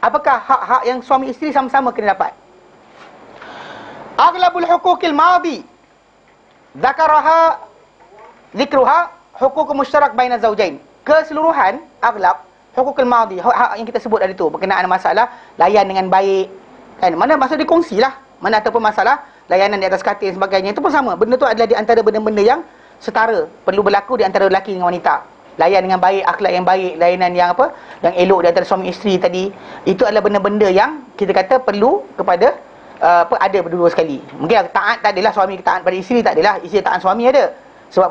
Apakah hak-hak yang suami isteri sama-sama kena dapat? Aghlabul huquqil madhi dzakaraha dzikruha huquq mushtarak baina zawjain. Keseluruhan aghlab huquqil madhi, hak yang kita sebut tadi tu berkenaan masalah layan dengan baik. Kan? Mana maksud dikongsilah. Mana ataupun masalah layanan di atas katil dan sebagainya, itu pun sama. Benda tu adalah di antara benda-benda yang setara perlu berlaku di antara lelaki dengan wanita. Layan dengan baik, akhlak yang baik, layanan yang apa? Yang elok di antara suami isteri tadi. Itu adalah benda-benda yang kita kata perlu kepada ada berdua sekali. Mungkin taat tak adalah suami taat pada isteri tak adalah, isteri taat suami ada. Sebab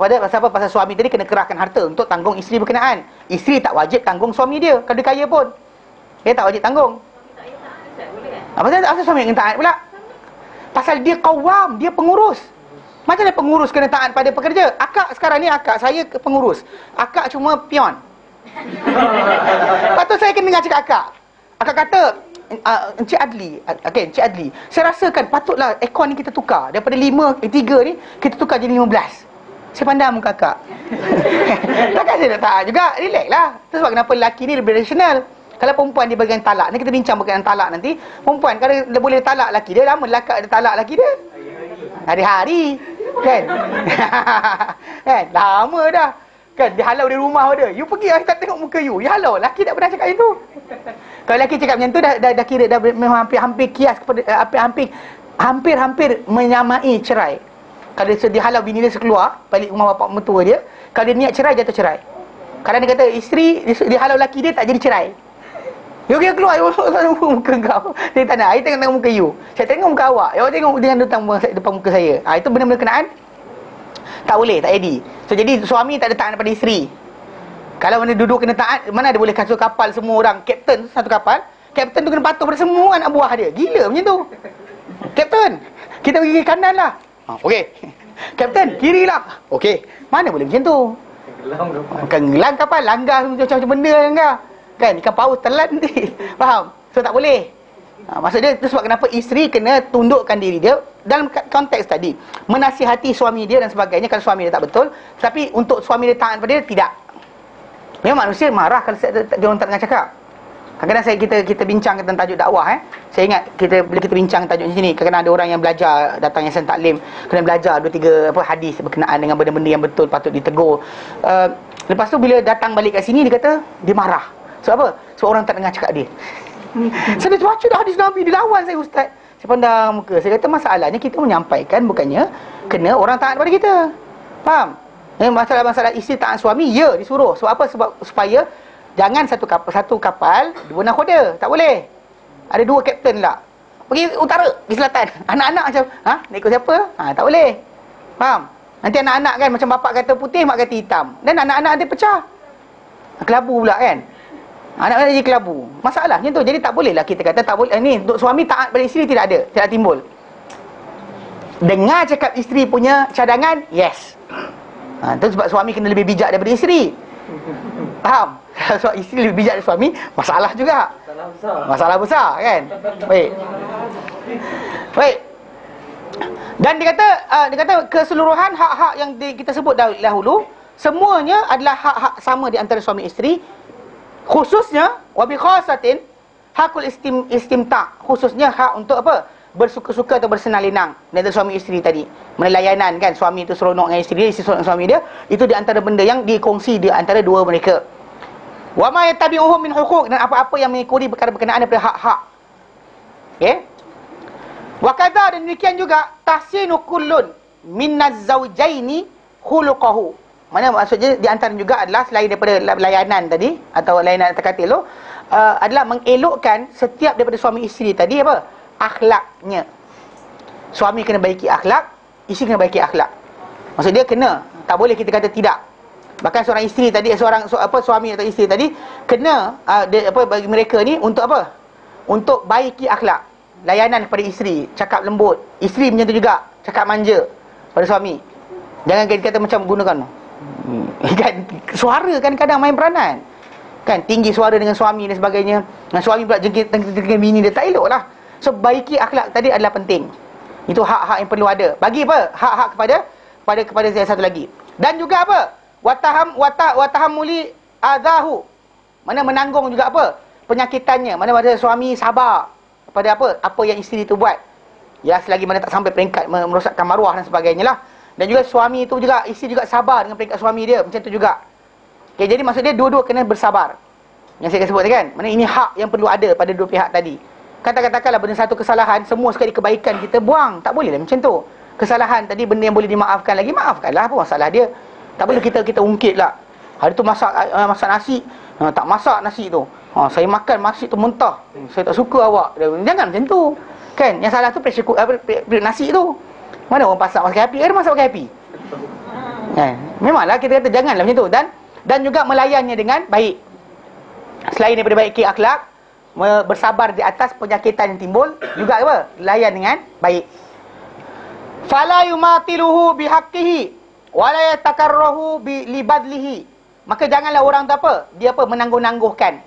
pasal suami tadi kena kerahkan harta untuk tanggung isteri berkenaan. Isteri tak wajib tanggung suami dia kalau dia kaya pun. Dia tak wajib tanggung. Apa tak asal suami yang taat pula? Pasal dia qawam, dia pengurus. Macam mana pengurus kena taat pada pekerja? Akak sekarang ni, akak saya pengurus. Akak cuma pion. Lepas tu saya kena dengar cakap akak. Akak kata, Encik Adli, okay, Encik Adli, saya rasakan patutlah aircon ni kita tukar. Daripada 3 ni, kita tukar jadi 15. Saya pandang muka akak. Takkan saya nak taat juga, relax lah. Itu sebab kenapa lelaki ni lebih rasional. Kalau perempuan dia bagian talak, nanti kita bincang berkenaan talak nanti. Perempuan, kalau dia boleh talak lelaki dia, lama lelaki dia talak lelaki dia. Hari-hari. Kan? Kan? Lama dah. Kan? Dia halau dari rumah dia. You pergi, saya tak tengok muka you. You halau. Laki tak pernah cakap itu. Kalau laki cakap macam tu, dah kira dah memang hampir-hampir kias kepada, hampir-hampir menyamai cerai. Kalau dia halau bini dia sekeluar, balik rumah bapak mertua dia. Kalau dia niat cerai, jatuh cerai. Kadang dia kata isteri, dia halau lelaki dia tak jadi cerai. Dia keluar, dia tengok muka kau. Dia tak nak, saya tengok muka you. Saya tengok muka awak, awak tengok depan muka saya. Itu benar-benar kenaan. Tak boleh, tak jadi. So, jadi suami tak ada taat pada isteri. Kalau mana duduk kena taat, mana ada boleh kasut kapal semua orang. Kapten satu kapal, kapten tu kena patuh pada semua anak buah dia. Gila macam tu. Kapten, kita pergi kanan lah. Okey. Kapten, kiri lah. Okey. Mana boleh macam tu? Tenggelam kapal, langgar macam-macam benda langgar. Kan ikan paus telan nanti. Faham? So tak boleh. Maksud dia tu sebab kenapa isteri kena tundukkan diri dia dalam konteks tadi. Menasihati suami dia dan sebagainya kalau suami dia tak betul, tapi untuk suami dia taat pada dia tidak. Memang manusia marah kalau dia orang tak dengar cakap. Kadang-kadang kita bincang tentang tajuk dakwah Saya ingat bila kita bincang tajuk macam ni, kadang-kadang ada orang yang belajar datang yang sent taklim, kena belajar 2-3 hadis berkenaan dengan benda-benda yang betul patut ditegur. Lepas tu bila datang balik kat sini dia kata dia marah. Sebab apa? Sebab orang tak dengar cakap dia. Saya dah baca dah hadis Nabi, dilawan saya ustaz. Saya pandang muka. Saya kata masalahnya kita menyampaikan, bukannya kena orang taat pada kita. Faham? Masalah-masalah isteri taat suami, ya disuruh. Sebab apa? Sebab supaya jangan satu kapal dua nakoda. Tak boleh. Ada dua kapten lah. Pergi utara, pergi selatan. Anak-anak macam, nak ikut siapa? Tak boleh. Faham? Nanti anak-anak kan macam bapak kata putih, mak kata hitam. Dan anak-anak dia pecah. Kelabu pula kan. Anak-anak jadi kelabu. Masalah macam tu. Jadi tak bolehlah kita kata tak boleh ni untuk suami taat pada isteri, tidak ada. Tidak timbul. Dengar cakap isteri punya cadangan, yes. Itu sebab suami kena lebih bijak daripada isteri. Faham? Sebab isteri lebih bijak daripada suami, masalah juga. Masalah besar kan? Baik. Baik. Dan dia kata keseluruhan hak-hak yang kita sebut dahulu semuanya adalah hak-hak sama di antara suami isteri. Khususnya wabi khasatin hakul istimta', khususnya hak untuk apa? Bersuka-suka atau bersenang-lenang. Dari suami isteri tadi, menelayanan kan, suami itu seronok dengan isteri dia, isteri seronok dengan suami dia. Itu di antara benda yang dikongsi di antara dua mereka. Wa ma yatabi'uhum min huquq, dan apa-apa yang mengikuti perkara berkenaan daripada hak-hak. Okey. Wa kadza, dan demikian juga tahsinu kullun minaz zawjaini khuluquhu. Mana maksudnya di antara juga adalah selain daripada layanan tadi atau layanan terkatil tu adalah mengelokkan setiap daripada suami isteri tadi apa? Akhlaknya. Suami kena baiki akhlak, isteri kena baiki akhlak. Maksud dia kena, tak boleh kita kata tidak. Bahkan seorang isteri tadi, suami atau isteri tadi kena bagi mereka ni untuk apa? Untuk baiki akhlak. Layanan kepada isteri, cakap lembut. Isteri macam tu juga, cakap manja pada suami. Jangan kata macam gunakan kan, suara kan kadang main peranan kan, tinggi suara dengan suami dan sebagainya, dan suami pula jengkit bini dia, tak elok lah. So baiki akhlak tadi adalah penting. Itu hak-hak yang perlu ada. Bagi apa? Hak-hak kepada satu lagi. Dan juga apa? Watahammuli adahu, mana menanggung juga apa? Penyakitannya. Mana suami sabar kepada apa yang isteri itu buat, ya, selagi mana tak sampai peringkat merosakkan maruah dan sebagainya lah. Dan juga suami itu juga, isteri juga sabar dengan peringkat suami dia. Macam tu juga. Okay, jadi maksud dia dua-dua kena bersabar. Yang saya sebut tadi kan. Maksudnya ini hak yang perlu ada pada dua pihak tadi. Katakanlah benda satu kesalahan, semua sekali kebaikan kita buang. Tak bolehlah macam tu. Kesalahan tadi benda yang boleh dimaafkan lagi, maafkanlah apa masalah dia. Tak boleh kita ungkit lah. Hari tu masak nasi. Tak masak nasi tu. Saya makan nasi tu mentah. Saya tak suka awak. Jangan macam tu. Kan? Yang salah tu perik nasi tu. Mana orang pasang pakai api? Ada masak pakai api? Kan? Memanglah kita kata janganlah macam tu. Dan juga melayannya dengan baik. Selain daripada baik akhlak, bersabar di atas penyakitan yang timbul, juga apa? Layan dengan baik. Fala yumatiluhu bihaqqihi wa la yatakarrahu li badlihi. Maka janganlah orang tu apa? Dia apa? Menangguh-nangguhkan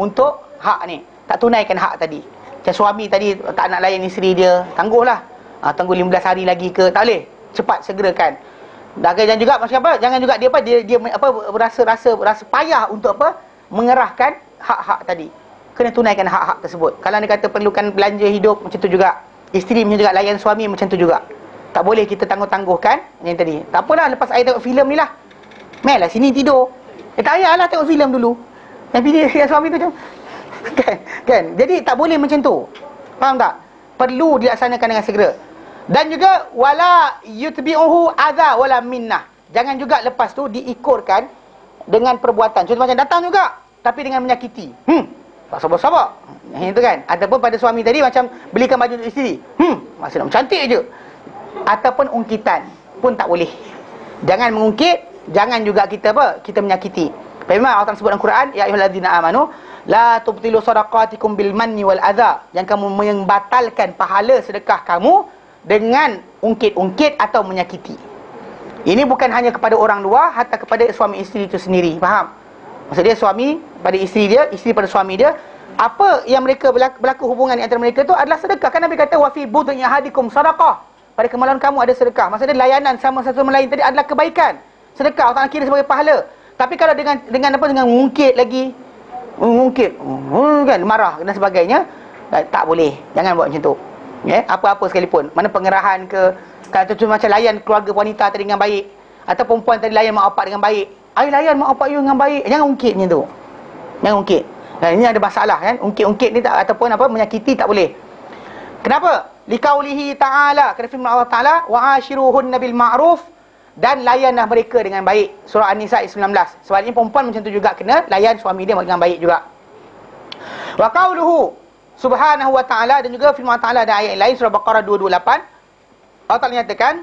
untuk hak ni. Tak tunaikan hak tadi. Macam suami tadi tak nak layan isteri dia, tangguhlah. Tunggu 15 hari lagi ke, tak boleh. Cepat segerakan. Dan juga maksud apa? Jangan juga dia rasa payah untuk apa? Mengerahkan hak-hak tadi. Kena tunaikan hak-hak tersebut. Kalau dia kata perlukan belanja hidup, macam tu juga. Isteri macam juga, layan suami macam tu juga. Tak boleh kita tangguh-tangguhkan yang tadi. Tak apalah, lepas saya tengok filem ni lah. Mailah sini tidur. Tak payahlah tengok filem dulu. Yang suami tu macam kan? Jadi tak boleh macam tu. Faham tak? Perlu dilaksanakan dengan segera. Dan juga wala yutbi'uhu adza wala minnah. Jangan juga lepas tu diikurkan dengan perbuatan. Contoh macam datang juga tapi dengan menyakiti. Tak sabar-sabar. Itu kan. Ataupun pada suami tadi macam belikan baju untuk isteri. Maksud nak cantik je. Ataupun ungkitan pun tak boleh. Jangan mengungkit, jangan juga kita apa? Kita menyakiti. Memang Allah sebut dalam Quran, ya ayyuhallazina amanu la tubtilu sadaqatikum bil manni wal adza. Yang kamu membatalkan pahala sedekah kamu dengan ungkit-ungkit atau menyakiti. Ini bukan hanya kepada orang luar, hatta kepada suami isteri itu sendiri. Faham? Maksud dia suami pada isteri dia, isteri pada suami dia. Apa yang mereka berlaku hubungan antara mereka itu adalah sedekah. Kan Nabi kata wa fi budun yahadikum sadaqah. Pada kemaluan kamu ada sedekah. Maksudnya layanan sama satu sama lain tadi adalah kebaikan. Sedekah Allah Taala kira sebagai pahala. Tapi kalau dengan mengungkit lagi, mengungkit kan marah dan sebagainya, tak boleh. Jangan buat macam tu. Apa-apa sekalipun, mana pengerahan ke, kalau tu macam layan keluarga wanita tadi dengan baik, atau perempuan tadi layan mak bapak dengan baik, ai layan mak bapak you dengan baik, jangan ungkit macam tu. Jangan ungkit. Dan ini ada masalah kan, ungkit-ungkit ni tak, ataupun apa menyakiti tak boleh. Kenapa? Liqaulihi ta'ala, kerana firman Allah Taala, wa ashiruhunna bil ma'ruf, dan layanlah mereka dengan baik. Surah An-Nisa ayat 19. Sebab ini perempuan macam tu juga kena layan suami dia dengan baik juga. Wa qauluhu subhanahu wa ta'ala, dan juga firman Allah Ta'ala ada ayat lain surah Baqarah 228. Allah Ta'ala nyatakan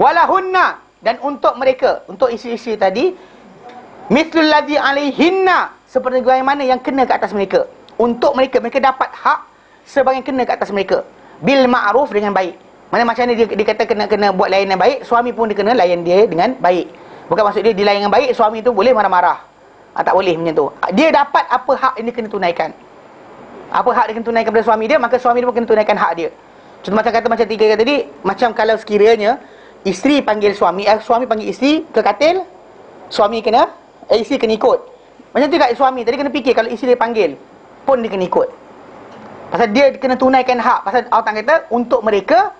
walahunna, dan untuk mereka, untuk isteri-isteri tadi, mislul ladzi alaihinna, seperti bagaimana yang kena ke atas mereka. Untuk mereka, mereka dapat hak sebagai kena ke atas mereka, bil ma'ruf, dengan baik. Mana macam ni dia kata kena buat layanan baik, suami pun dia kena layan dia dengan baik. Bukan maksud dia dilayan dengan baik, suami tu boleh marah-marah. Tak boleh macam tu. Dia dapat apa hak yang dia kena tunaikan. Apa hak dia kena tunaikan kepada suami dia, maka suami dia pun kena tunaikan hak dia. Contoh macam kata macam tiga kata tadi, macam kalau sekiranya isteri panggil suami, suami panggil isteri ke katil, suami kena, isteri kena ikut. Macam tu kat suami tadi kena fikir, kalau isteri dia panggil pun dia kena ikut. Pasal dia kena tunaikan hak. Pasal Allah Ta'ala kata untuk mereka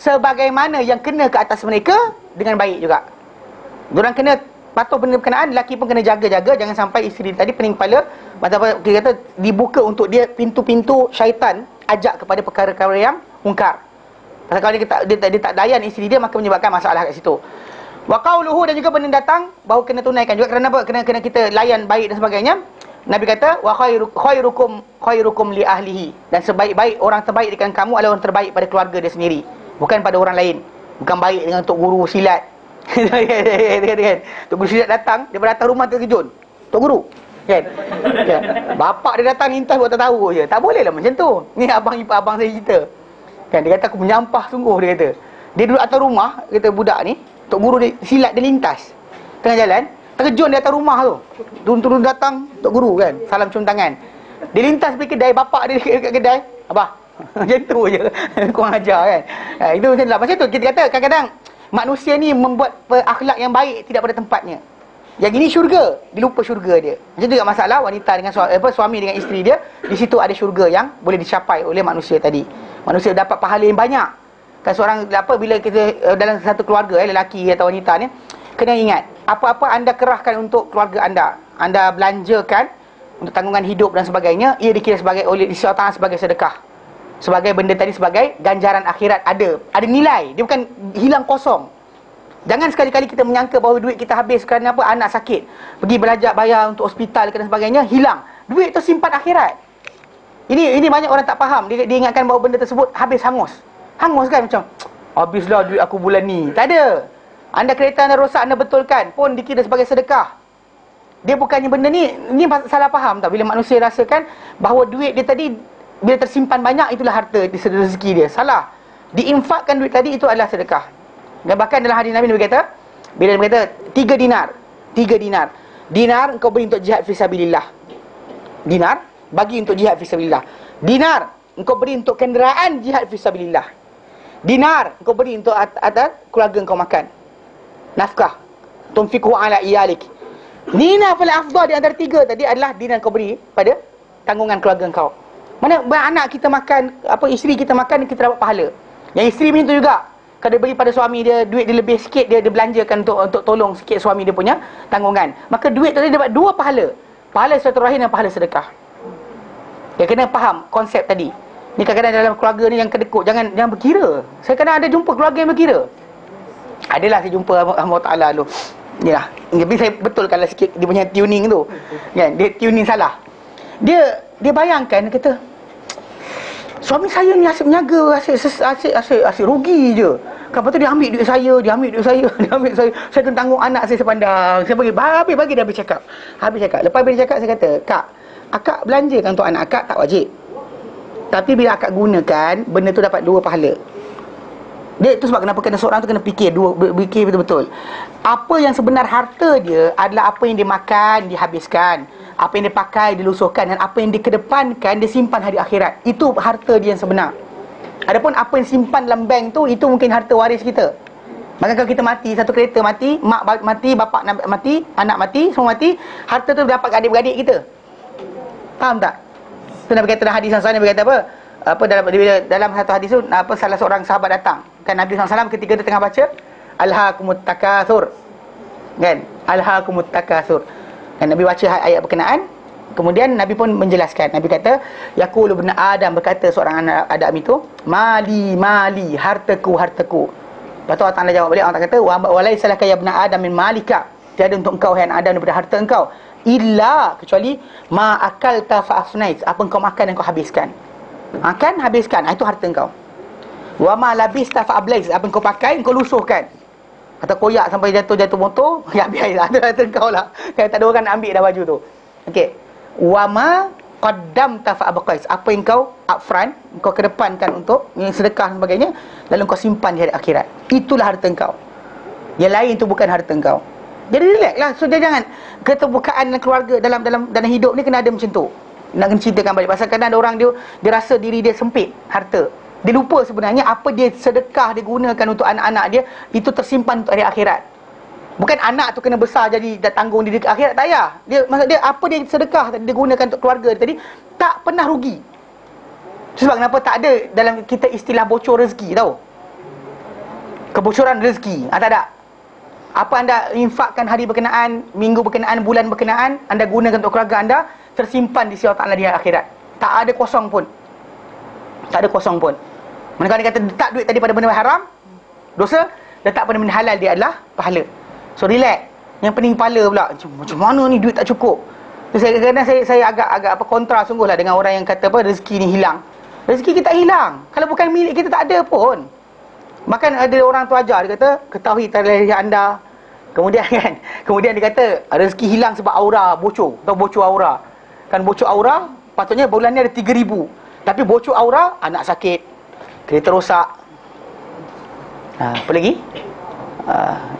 sebagaimana yang kena ke atas mereka dengan baik juga. Diorang kena patut benda berkenaan, lelaki pun kena jaga-jaga. Jangan sampai isteri tadi pening kepala. Maksudnya dia kata dibuka untuk dia pintu-pintu syaitan ajak kepada perkara-perkara yang mungkar. Pasal kalau dia tak layan isteri dia, maka menyebabkan masalah kat situ. Wa qauluhu, dan juga benda datang bahawa kena tunaikan juga. Kerana apa? Kena kita layan baik dan sebagainya. Nabi kata wa khairukum li ahlihi, dan sebaik-baik orang terbaik dengan kamu adalah orang terbaik pada keluarga dia sendiri, bukan pada orang lain. Bukan baik dengan tok guru silat. Tok guru silat datang, dia datang rumah terkejut. Tok guru kan? Bapak dia datang lintas buat tak tahu je. Tak boleh lah macam tu. Ni abang ipar abang saya cerita. Kan dia kata aku menyampah sungguh, dia kata. Dia duduk atas rumah, kata budak ni, tok guru dia silat dia lintas tengah jalan, terkejut dia atas rumah tu. Turun-turun datang tok guru kan, salam cium tangan. Dia lintas pergi kedai, bapak dia dekat kedai. Abah, macam tu je. Korang ajar kan. Itu macam tu lah. Macam tu kita kata kadang-kadang manusia ni membuat akhlak yang baik tidak pada tempatnya. Yang ini syurga, dia lupa syurga dia. Macam tu juga masalah wanita dengan suami dengan isteri dia. Di situ ada syurga yang boleh dicapai oleh manusia tadi. Manusia dapat pahala yang banyak. Kan seorang bila kita dalam satu keluarga lelaki atau wanita ni, kena ingat apa-apa anda kerahkan untuk keluarga anda, anda belanjakan untuk tanggungan hidup dan sebagainya, ia dikira sebagai oleh Allah Taala sebagai sedekah. Sebagai benda tadi sebagai ganjaran akhirat, ada nilai. Dia bukan hilang kosong. Jangan sekali-kali kita menyangka bahawa duit kita habis kerana apa? Anak sakit, pergi belajar, bayar untuk hospital dan sebagainya, hilang. Duit tu simpan akhirat. Ini banyak orang tak faham. Dia ingatkan bahawa benda tersebut habis hangus. Hangus kan macam habislah duit aku bulan ni. Tak ada. Anda kereta anda rosak, anda betulkan pun dikira sebagai sedekah. Dia bukannya benda ni salah faham tak? Bila manusia rasakan bahawa duit dia tadi bila tersimpan banyak, itulah harta, rezeki dia. Salah. Diinfakkan duit tadi, itu adalah sedekah. Dan bahkan dalam hadis Nabi berkata, bila dia berkata, 3 dinar. Dinar, engkau beri untuk jihad fisabilillah. Dinar, bagi untuk jihad fisabilillah. Dinar, engkau beri untuk kenderaan jihad fisabilillah. Dinar, engkau beri untuk atas keluarga engkau makan. Nafkah. Tunfiqhu ala iyalik. Dinar fil afdal, di antara 3 tadi adalah dinar kau beri pada tanggungan keluarga engkau. Mana anak kita makan, apa isteri kita makan, kita dapat pahala. Yang isteri macam tu juga. Kalau dia beri pada suami dia, duit dia lebih sikit, dia belanjakan untuk tolong sikit suami dia punya tanggungan. Maka duit tu dia dapat 2 pahala. Pahala silaturahim dan pahala sedekah. Dia kena faham konsep tadi. Ni kadang-kadang dalam keluarga ni yang kedekut, jangan berkira. Saya kadang ada jumpa keluarga yang berkira. Adalah saya jumpa Allah Ta'ala tu. Yalah, tapi saya betulkanlah sikit dia punya tuning tu. Kan, dia tuning salah. Dia bayangkan, kata, suami saya ni asyik menyaga, asyik rugi je. Lepas tu dia ambil duit saya. Saya kena tanggung anak saya sepandang. Saya bagi dia habis cakap. Lepas dia cakap, saya kata, "Kak, akak belanjakan untuk anak akak tak wajib. Tapi bila akak gunakan, benda tu dapat dua pahala." Dia tu sebab kenapa seorang tu kena fikir betul-betul. Apa yang sebenar harta dia adalah apa yang dia makan, dihabiskan. Apa yang dia pakai, dilusuhkan. Dan apa yang dikedepankan, dia simpan hari akhirat. Itu harta dia yang sebenar. Adapun apa yang simpan dalam bank tu, itu mungkin harta waris kita. Maka kalau kita mati, satu kereta mati, mak mati, bapak mati, anak mati, semua mati, harta tu dapat adik-beradik kita. Faham tak? Tu nak berkata dalam hadis yang sebenarnya, berkata apa dalam satu hadis tu, apa, salah seorang sahabat datang, kan, Nabi SAW ketika dia tengah baca alhaakumut takatsur, kan, alhaakumut takatsur, kan, Nabi baca ayat berkenaan, kemudian Nabi pun menjelaskan. Nabi kata, yaqulu ibn adam, berkata seorang anak Adam itu, mali, hartaku. Lepas tu Allah Ta'ala jawab balik, Allah Ta'ala kata, wa laisa laka ya ibn adam min malika, tiada untuk engkau hai Adam daripada harta engkau, illa, kecuali ma akalta fa afnait, apa engkau makan dan kau habiskan. Makan, habiskan, itu harta engkau. Wa ma labista fa ablais, apa engkau pakai, engkau lusuhkan. Atau koyak sampai jatuh motor, ya biarlah, itu harta engkau lah. Kan, tak ada orang nak ambil dah baju tu. Okey. Wa ma qaddamta fa abqais, apa yang kau upfront, engkau kedepankan untuk sedekah dan sebagainya, lalu engkau simpan di hari akhirat. Itulah harta engkau. Yang lain itu bukan harta engkau. Jadi relax lah. So jangan keterbukaan keluarga dalam hidup ni kena ada macam tu. Nak ceritakan balik, pasal kadang ada orang dia rasa diri dia sempit harta. Dia lupa sebenarnya apa dia sedekah dia gunakan untuk anak-anak dia, itu tersimpan untuk hari akhirat. Bukan anak tu kena besar jadi dah tanggung diri akhirat, tak payah. Dia maksud dia apa dia sedekah tadi, dia gunakan untuk keluarga dia tadi, tak pernah rugi. Sebab kenapa tak ada dalam kita istilah bocor rezeki, tahu? Kebocoran rezeki, tak ada. Apa anda infakkan hari berkenaan, minggu berkenaan, bulan berkenaan, anda gunakan untuk keluarga anda, tersimpan di sisi Allah Ta'ala di akhirat. Tak ada kosong pun. Mereka kata letak duit tadi pada benda haram, dosa, letak pada benda halal dia adalah pahala. So relax. Yang pening kepala pula, macam mana ni duit tak cukup. So, saya agak apa, kontra sungguhlah dengan orang yang kata apa, rezeki ni hilang. Rezeki kita hilang. Kalau bukan milik kita tak ada pun. Bahkan ada orang tu ajar, dia kata, ketahui tarikh anda. Kemudian dia kata, rezeki hilang sebab aura bocor. Tahu bocor aura? Kan bocor aura, patutnya bulan ni ada 3,000. Tapi bocor aura, anak sakit, kereta rosak, apa lagi?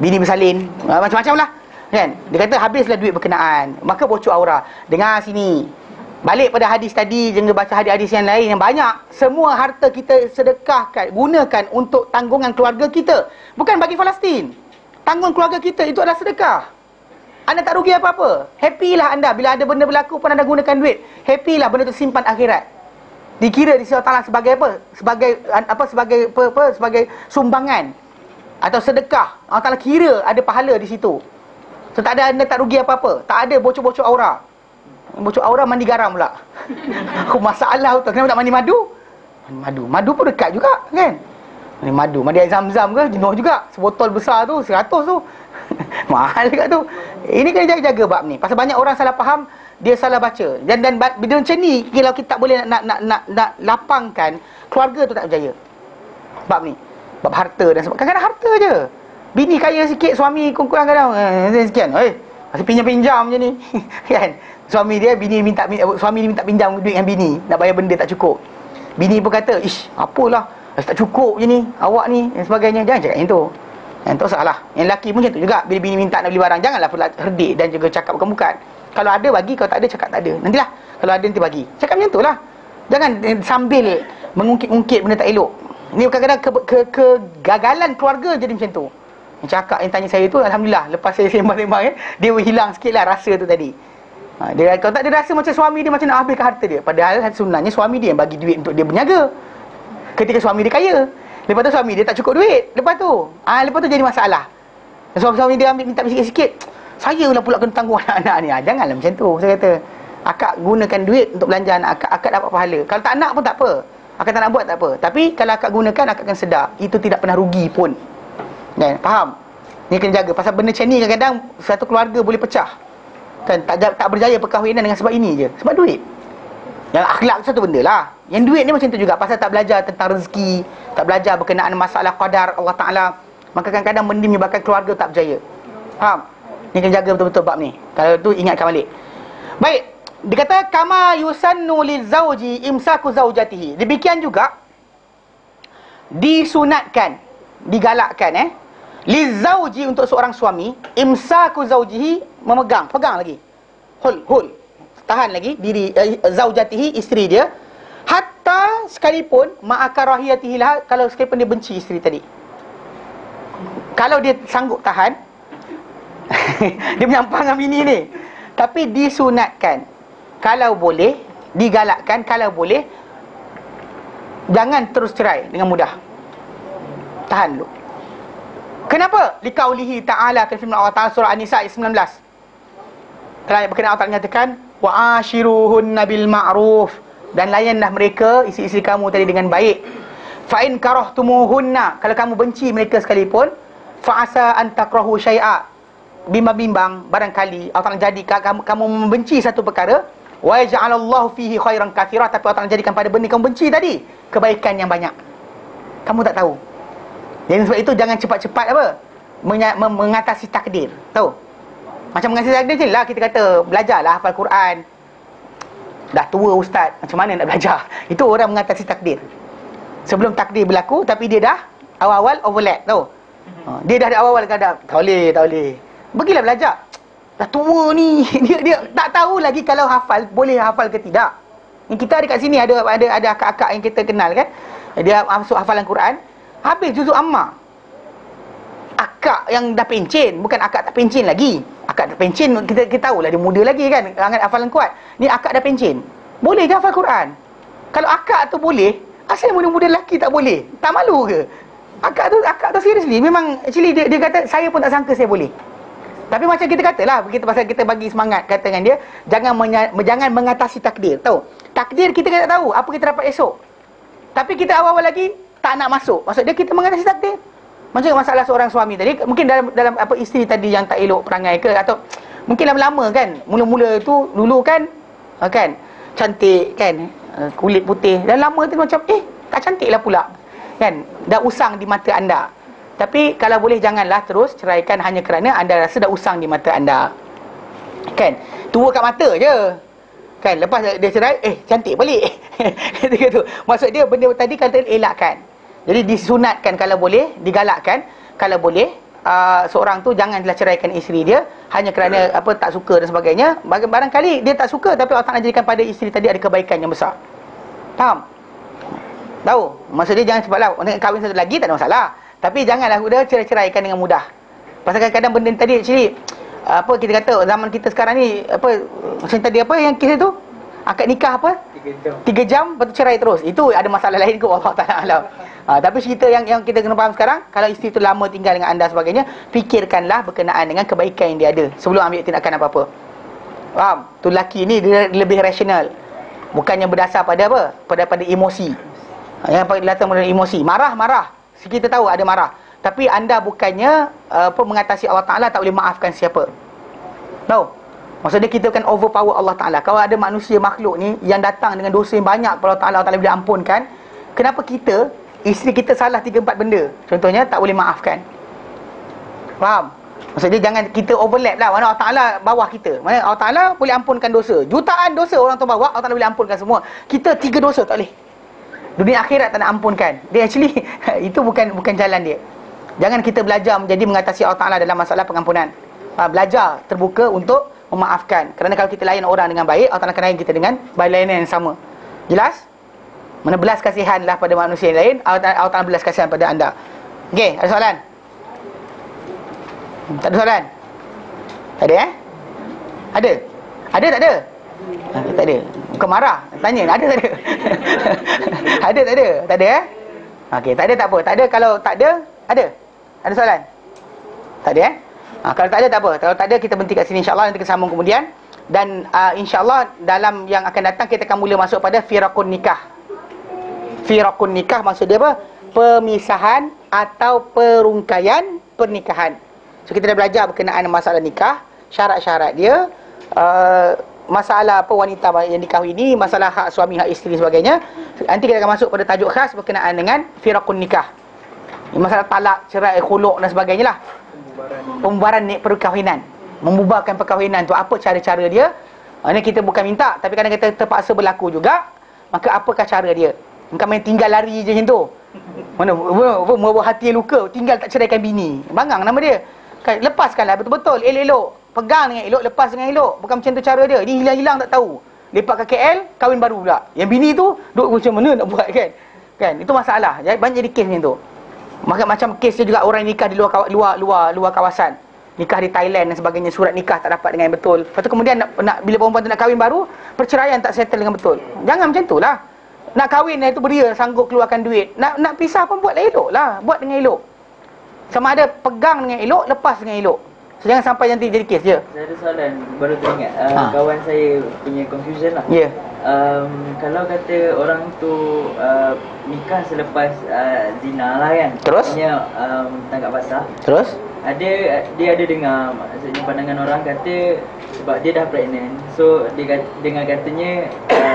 Bini bersalin, macam-macam lah, kan? Dia kata habislah duit berkenaan, maka bocor aura. Dengar sini, balik pada hadis tadi, jangan baca hadis-hadis yang lain yang banyak. Semua harta kita sedekahkan, gunakan untuk tanggungan keluarga kita, bukan bagi Palestin. Tanggungan keluarga kita itu adalah sedekah. Anda tak rugi apa-apa. Happy lah anda bila ada benda berlaku pun anda gunakan duit. Happy lah benda tu simpan akhirat. Dikira di sisi Allah Ta'ala sebagai apa? Sebagai sumbangan atau sedekah. Allah Ta'ala kira ada pahala di situ. So tak ada, anda tak rugi apa-apa. Tak ada bocor-bocor aura. Bocor aura mandi garam pula. Masalah tu, kenapa tak mandi madu? Madu pun dekat juga, kan? Mandi air zam-zam ke? Jenuh juga. Sebotol besar tu, 100 tu. Mahal dekat tu. Ini kena jaga-jaga bab ni. Pasal banyak orang salah faham, dia salah baca. Dan bila macam ni, kalau kita tak boleh nak lapangkan, keluarga tu tak berjaya. Bab ni. Bab harta dan sebagainya. Kadang-kadang harta je. Bini kaya sikit, suami kurang kadang. Sekian. Masih pinjam-pinjam je ni. Kan? Suami dia, suami dia minta pinjam duit dengan bini, nak bayar benda tak cukup. Bini pun kata, "Ish, apalah, tak cukup je ni, awak ni," dan sebagainya. Jangan cakap yang tu. Yang tu salah. Yang lelaki pun macam tu juga. Bila bini minta nak beli barang, janganlah herdik dan juga cakap bukan-bukan. Kalau ada bagi, kalau tak ada cakap tak ada. Nantilah, kalau ada nanti bagi. Cakap macam tu lah. Jangan sambil mengungkit-ungkit benda tak elok. Ini kadang-kadang kegagalan keluarga jadi macam tu. Yang cakap, yang tanya saya tu, Alhamdulillah, lepas saya sembang-sembang dia hilang sikit lah rasa tu tadi. Dia kalau tak, dia rasa macam suami dia macam nak habiskan harta dia. Padahal sebenarnya suami dia yang bagi duit untuk dia berniaga. Ketika suami dia kaya, lepas tu suami dia tak cukup duit. Lepas tu jadi masalah. Suami dia minta sikit-sikit, "Saya lah pula kena tanggung anak-anak ni." Janganlah macam tu. Saya kata, akak gunakan duit untuk belanja anak akak, akak dapat pahala. Kalau tak nak pun tak apa. akak tak nak buat tak apa, tapi kalau akak gunakan, akak akan sedar. Itu tidak pernah rugi pun, kan? Faham? Ni kena jaga. Pasal benda macam ni kadang-kadang satu keluarga boleh pecah, kan? Tak berjaya perkahwinan dengan sebab ini je. Sebab duit. Yang akhlak tu satu benda lah, yang duit ni macam tu juga. Pasal tak belajar tentang rezeki, tak belajar berkenaan masalah qadar Allah Ta'ala. Maka kadang-kadang benda menyebabkan keluarga tak berjaya. Faham? Ni kena jaga betul-betul bab ni. Kalau tu ingatkan balik. Baik. Dia kata kama yusannu lizauji imsaku zaujatihi. Demikian juga disunatkan, digalakkan lizauji untuk seorang suami, imsaku zaujihi, memegang, pegang lagi. Hul, tahan lagi diri zaujatihi, isteri dia, hatta sekalipun ma'akarahiyatihi lah, kalau sekalipun dia benci isteri tadi. Kalau dia sanggup tahan dia menyampang dengan bini ni, tapi disunatkan kalau boleh, digalakkan kalau boleh. Jangan terus cerai dengan mudah, tahan dulu. Kenapa? Liqaulihi ta'ala, firman Allah Ta'ala surah An-Nisa ayat 19. Kerana berkenaan Allah Ta'ala nyatakan wa'ashiruhunna bil ma'ruf, dan layanlah mereka, isteri-isteri kamu tadi, dengan baik. Fa'in karahtumuhunna, kalau kamu benci mereka sekalipun, fa'asa an takrahu syai'a, bimbang-bimbang barangkali Allah Ta'ala jadi kamu membenci satu perkara, wa ja'alallahu fihi khairan katsira, tapi Allah Ta'ala jadikan pada benda kamu benci tadi kebaikan yang banyak. Kamu tak tahu. Jadi sebab itu jangan cepat-cepat apa mengatasi takdir. Tahu? Macam mengatasi takdir je lah, kita kata belajarlah hafal Quran. Dah tua ustaz, macam mana nak belajar? Itu orang mengatasi takdir. Sebelum takdir berlaku, tapi dia dah awal-awal overlap, tahu? Dia dah awal-awal kadang tak boleh. Pergilah belajar. Dah tua ni, dia tak tahu lagi kalau hafal, boleh hafal ke tidak. Yang kita ada kat sini ada akak-akak yang kita kenal kan. Dia masuk hafalan Quran, habis juzuk amma. Akak yang dah pencen, bukan akak tak pencen lagi. Akak dah pencen kita tahulah dia muda lagi kan, sangat hafalan kuat. Ni akak dah pencen, boleh dia hafal Quran. Kalau akak tu boleh, asal muda-muda lelaki tak boleh? Tak malu ke? Akak tu seriously, memang actually dia kata saya pun tak sangka saya boleh. Tapi macam kita katalah, kita pasal kita bagi semangat, kata dengan dia jangan mengatasi takdir, tahu? Takdir kita tak tahu apa kita dapat esok. Tapi kita awal-awal lagi tak nak masuk. Maksud dia kita mengatasi takdir. Macam masalah seorang suami tadi, mungkin dalam apa isteri tadi yang tak elok perangai ke, atau mungkin lama-lama kan, mula-mula tu dulu kan cantik kan, kulit putih, dan lama tu macam tak cantiklah pula. Kan? Dah usang di mata anda. Tapi kalau boleh janganlah terus ceraikan hanya kerana anda rasa dah usang di mata anda. Kan? Tua kat mata je. Kan? Lepas dia cerai, cantik balik. Gitu. Maksud dia benda tadi kata elakkan. Jadi disunatkan kalau boleh, digalakkan kalau boleh. Seorang tu janganlah ceraikan isteri dia hanya kerana apa tak suka dan sebagainya. Barangkali dia tak suka, tapi Allah Ta'ala jadikan pada isteri tadi ada kebaikan yang besar. Faham? Tahu? Maksud dia jangan cepatlah. Orang kahwin satu lagi tak ada masalah. Tapi janganlah dia cerai-ceraikan dengan mudah. Pasal kadang-kadang benda tadi actually apa kita kata zaman kita sekarang ni apa macam tadi apa yang kes tu? Akad nikah apa? 3 jam lepas tu cerai terus. Itu ada masalah lain ke Allah Ta'ala. Tapi cerita yang kita kena faham sekarang, kalau isteri tu lama tinggal dengan anda sebagainya, fikirkanlah berkenaan dengan kebaikan yang dia ada sebelum ambil tindakan apa-apa. Faham? Tu lelaki ni dia lebih rasional. Bukannya berdasar pada apa? Pada emosi. Yang latar belakang emosi. Marah. Kita tahu ada marah, tapi anda bukannya mengatasi Allah Ta'ala, tak boleh maafkan siapa. Tahu? Maksudnya kita akan overpower Allah Ta'ala. Kalau ada manusia makhluk ni yang datang dengan dosa yang banyak kepada Allah Ta'ala boleh ampunkan. Kenapa kita, isteri kita salah 3-4 benda, contohnya tak boleh maafkan? Faham? Maksudnya jangan kita overlap lah. Mana Allah Ta'ala bawah kita, mana Allah Ta'ala boleh ampunkan dosa. Jutaan dosa orang tu bawah, Allah Ta'ala boleh ampunkan semua. Kita 3 dosa tak boleh, dunia akhirat tak nak ampunkan. Dia actually itu bukan jalan dia. Jangan kita belajar menjadi mengatasi Allah Ta'ala dalam masalah pengampunan. Belajar terbuka untuk memaafkan. Kerana kalau kita layan orang dengan baik, Allah Ta'ala akan layan kita dengan layanan yang sama. Jelas? Mana belas kasihanlah pada manusia yang lain, Allah Ta'ala belas kasihan pada anda. Okey, ada soalan? Tak ada soalan? Tak ada Ada? Ada tak ada? Tak ada. Bukan marah, tanya ada tak ada. Ada tak ada? Tak ada Okey, tak ada tak apa. Tak ada kalau tak ada, ada. Ada soalan? Tak ada kalau tak ada tak apa. Kalau tak ada kita berhenti kat sini, insya-Allah nanti kita sambung kemudian. Dan insya-Allah dalam yang akan datang kita akan mula masuk pada firaqun nikah. Firakun nikah maksudnya apa? Pemisahan atau perungkaian pernikahan. So kita dah belajar berkenaan masalah nikah, syarat-syarat dia, masalah apa wanita yang dikahwin ini, masalah hak suami, hak isteri sebagainya. Nanti kita akan masuk pada tajuk khas berkenaan dengan firakun nikah. Masalah talak, cerai, khuluk dan sebagainya lah. Pembubaran perkahwinan, membubarkan perkahwinan tu apa cara-cara dia? Ini kita bukan minta, tapi kadang kita terpaksa berlaku juga. Maka apakah cara dia? Bukan main tinggal lari je macam tu. Mana buat hati yang luka, tinggal tak ceraikan bini. Bangang nama dia. Lepaskanlah betul-betul, elok-elok. Pegang dengan elok, lepas dengan elok. Bukan macam tu cara dia. Dia hilang-hilang tak tahu. Lepak ke KL, kahwin baru pula. Yang bini tu duk macam mana nak buat kan? Kan? Itu masalah. Banyak jadi kes macam tu. Maka macam kes dia juga orang nikah di luar kawasan. Nikah di Thailand dan sebagainya, surat nikah tak dapat dengan betul. Lepas tu kemudian bila perempuan tu nak kahwin baru, perceraian tak settle dengan betul. Jangan macam tu lah. Nak kahwin itu beria, sanggup keluarkan duit. Nak pisah pun buatlah elok lah. Buat dengan elok. Sama ada pegang dengan elok, lepas dengan elok. So jangan sampai nanti jadi kes je. Saya ada soalan, baru teringat. Kawan saya punya confusion lah. Ya. Yeah. Kalau kata orang tu nikah selepas zina lah kan. Terus? Maksudnya tangkap basah. Terus? Dia ada dengar, maksudnya pandangan orang kata sebab dia dah pregnant, so dia dengar katanya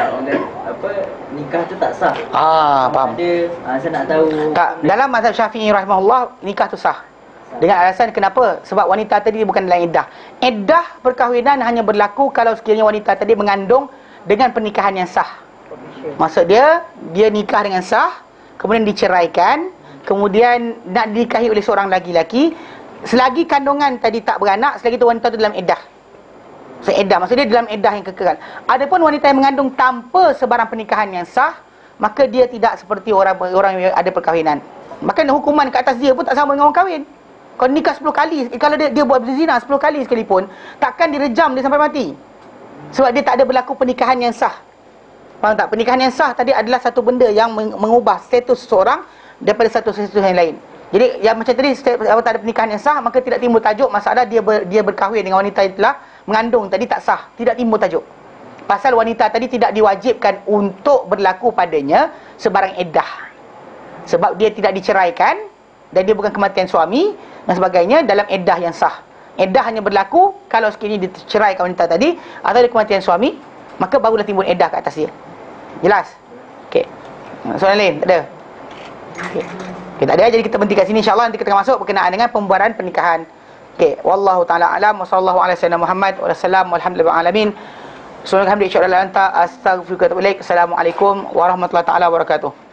orang kata, apa, nikah tu tak sah. Faham. Dia saya nak tahu tak, dalam mazhab Syafi'i rahimahullah nikah tu sah. Dengan alasan kenapa? Sebab wanita tadi bukan dalam iddah. Iddah perkahwinan hanya berlaku kalau sekiranya wanita tadi mengandung dengan pernikahan yang sah. Maksud dia nikah dengan sah, kemudian diceraikan, kemudian nak dinikahi oleh seorang laki-laki. Selagi kandungan tadi tak beranak, selagi tu wanita tu dalam iddah. So iddah, maksudnya dia dalam iddah yang kekal. Adapun wanita yang mengandung tanpa sebarang pernikahan yang sah, maka dia tidak seperti orang yang ada perkahwinan. Maka hukuman ke atas dia pun tak sama dengan orang kahwin. Kalau nikah 10 kali, kalau dia buat berzina 10 kali sekalipun, takkan direjam dia sampai mati. Sebab dia tak ada berlaku pernikahan yang sah. Faham tak? Pernikahan yang sah tadi adalah satu benda yang mengubah status seseorang daripada satu status yang lain. Jadi yang macam tadi kalau tak ada pernikahan yang sah, maka tidak timbul tajuk masalah dia berkahwin dengan wanita yang telah mengandung tadi tak sah, tidak timbul tajuk. Pasal wanita tadi tidak diwajibkan untuk berlaku padanya sebarang iddah. Sebab dia tidak diceraikan dan dia bukan kematian suami dan sebagainya dalam iddah yang sah. Iddah hanya berlaku kalau sekiranya diceraikan wanita tadi atau ada kematian suami, maka barulah timbul iddah kat atas dia. Jelas? Okey. Soalan lain tak ada. Okey. Okay, tak ada, jadi kita berhenti kat sini, insyaAllah nanti kita akan masuk berkenaan dengan pembubaran pernikahan. Okay, wallahu ta'ala alam, wa sallallahu ala sayyidina Muhammad wa sallam, walhamdulillah alamin. Assalamualaikum warahmatullahi wabarakatuh.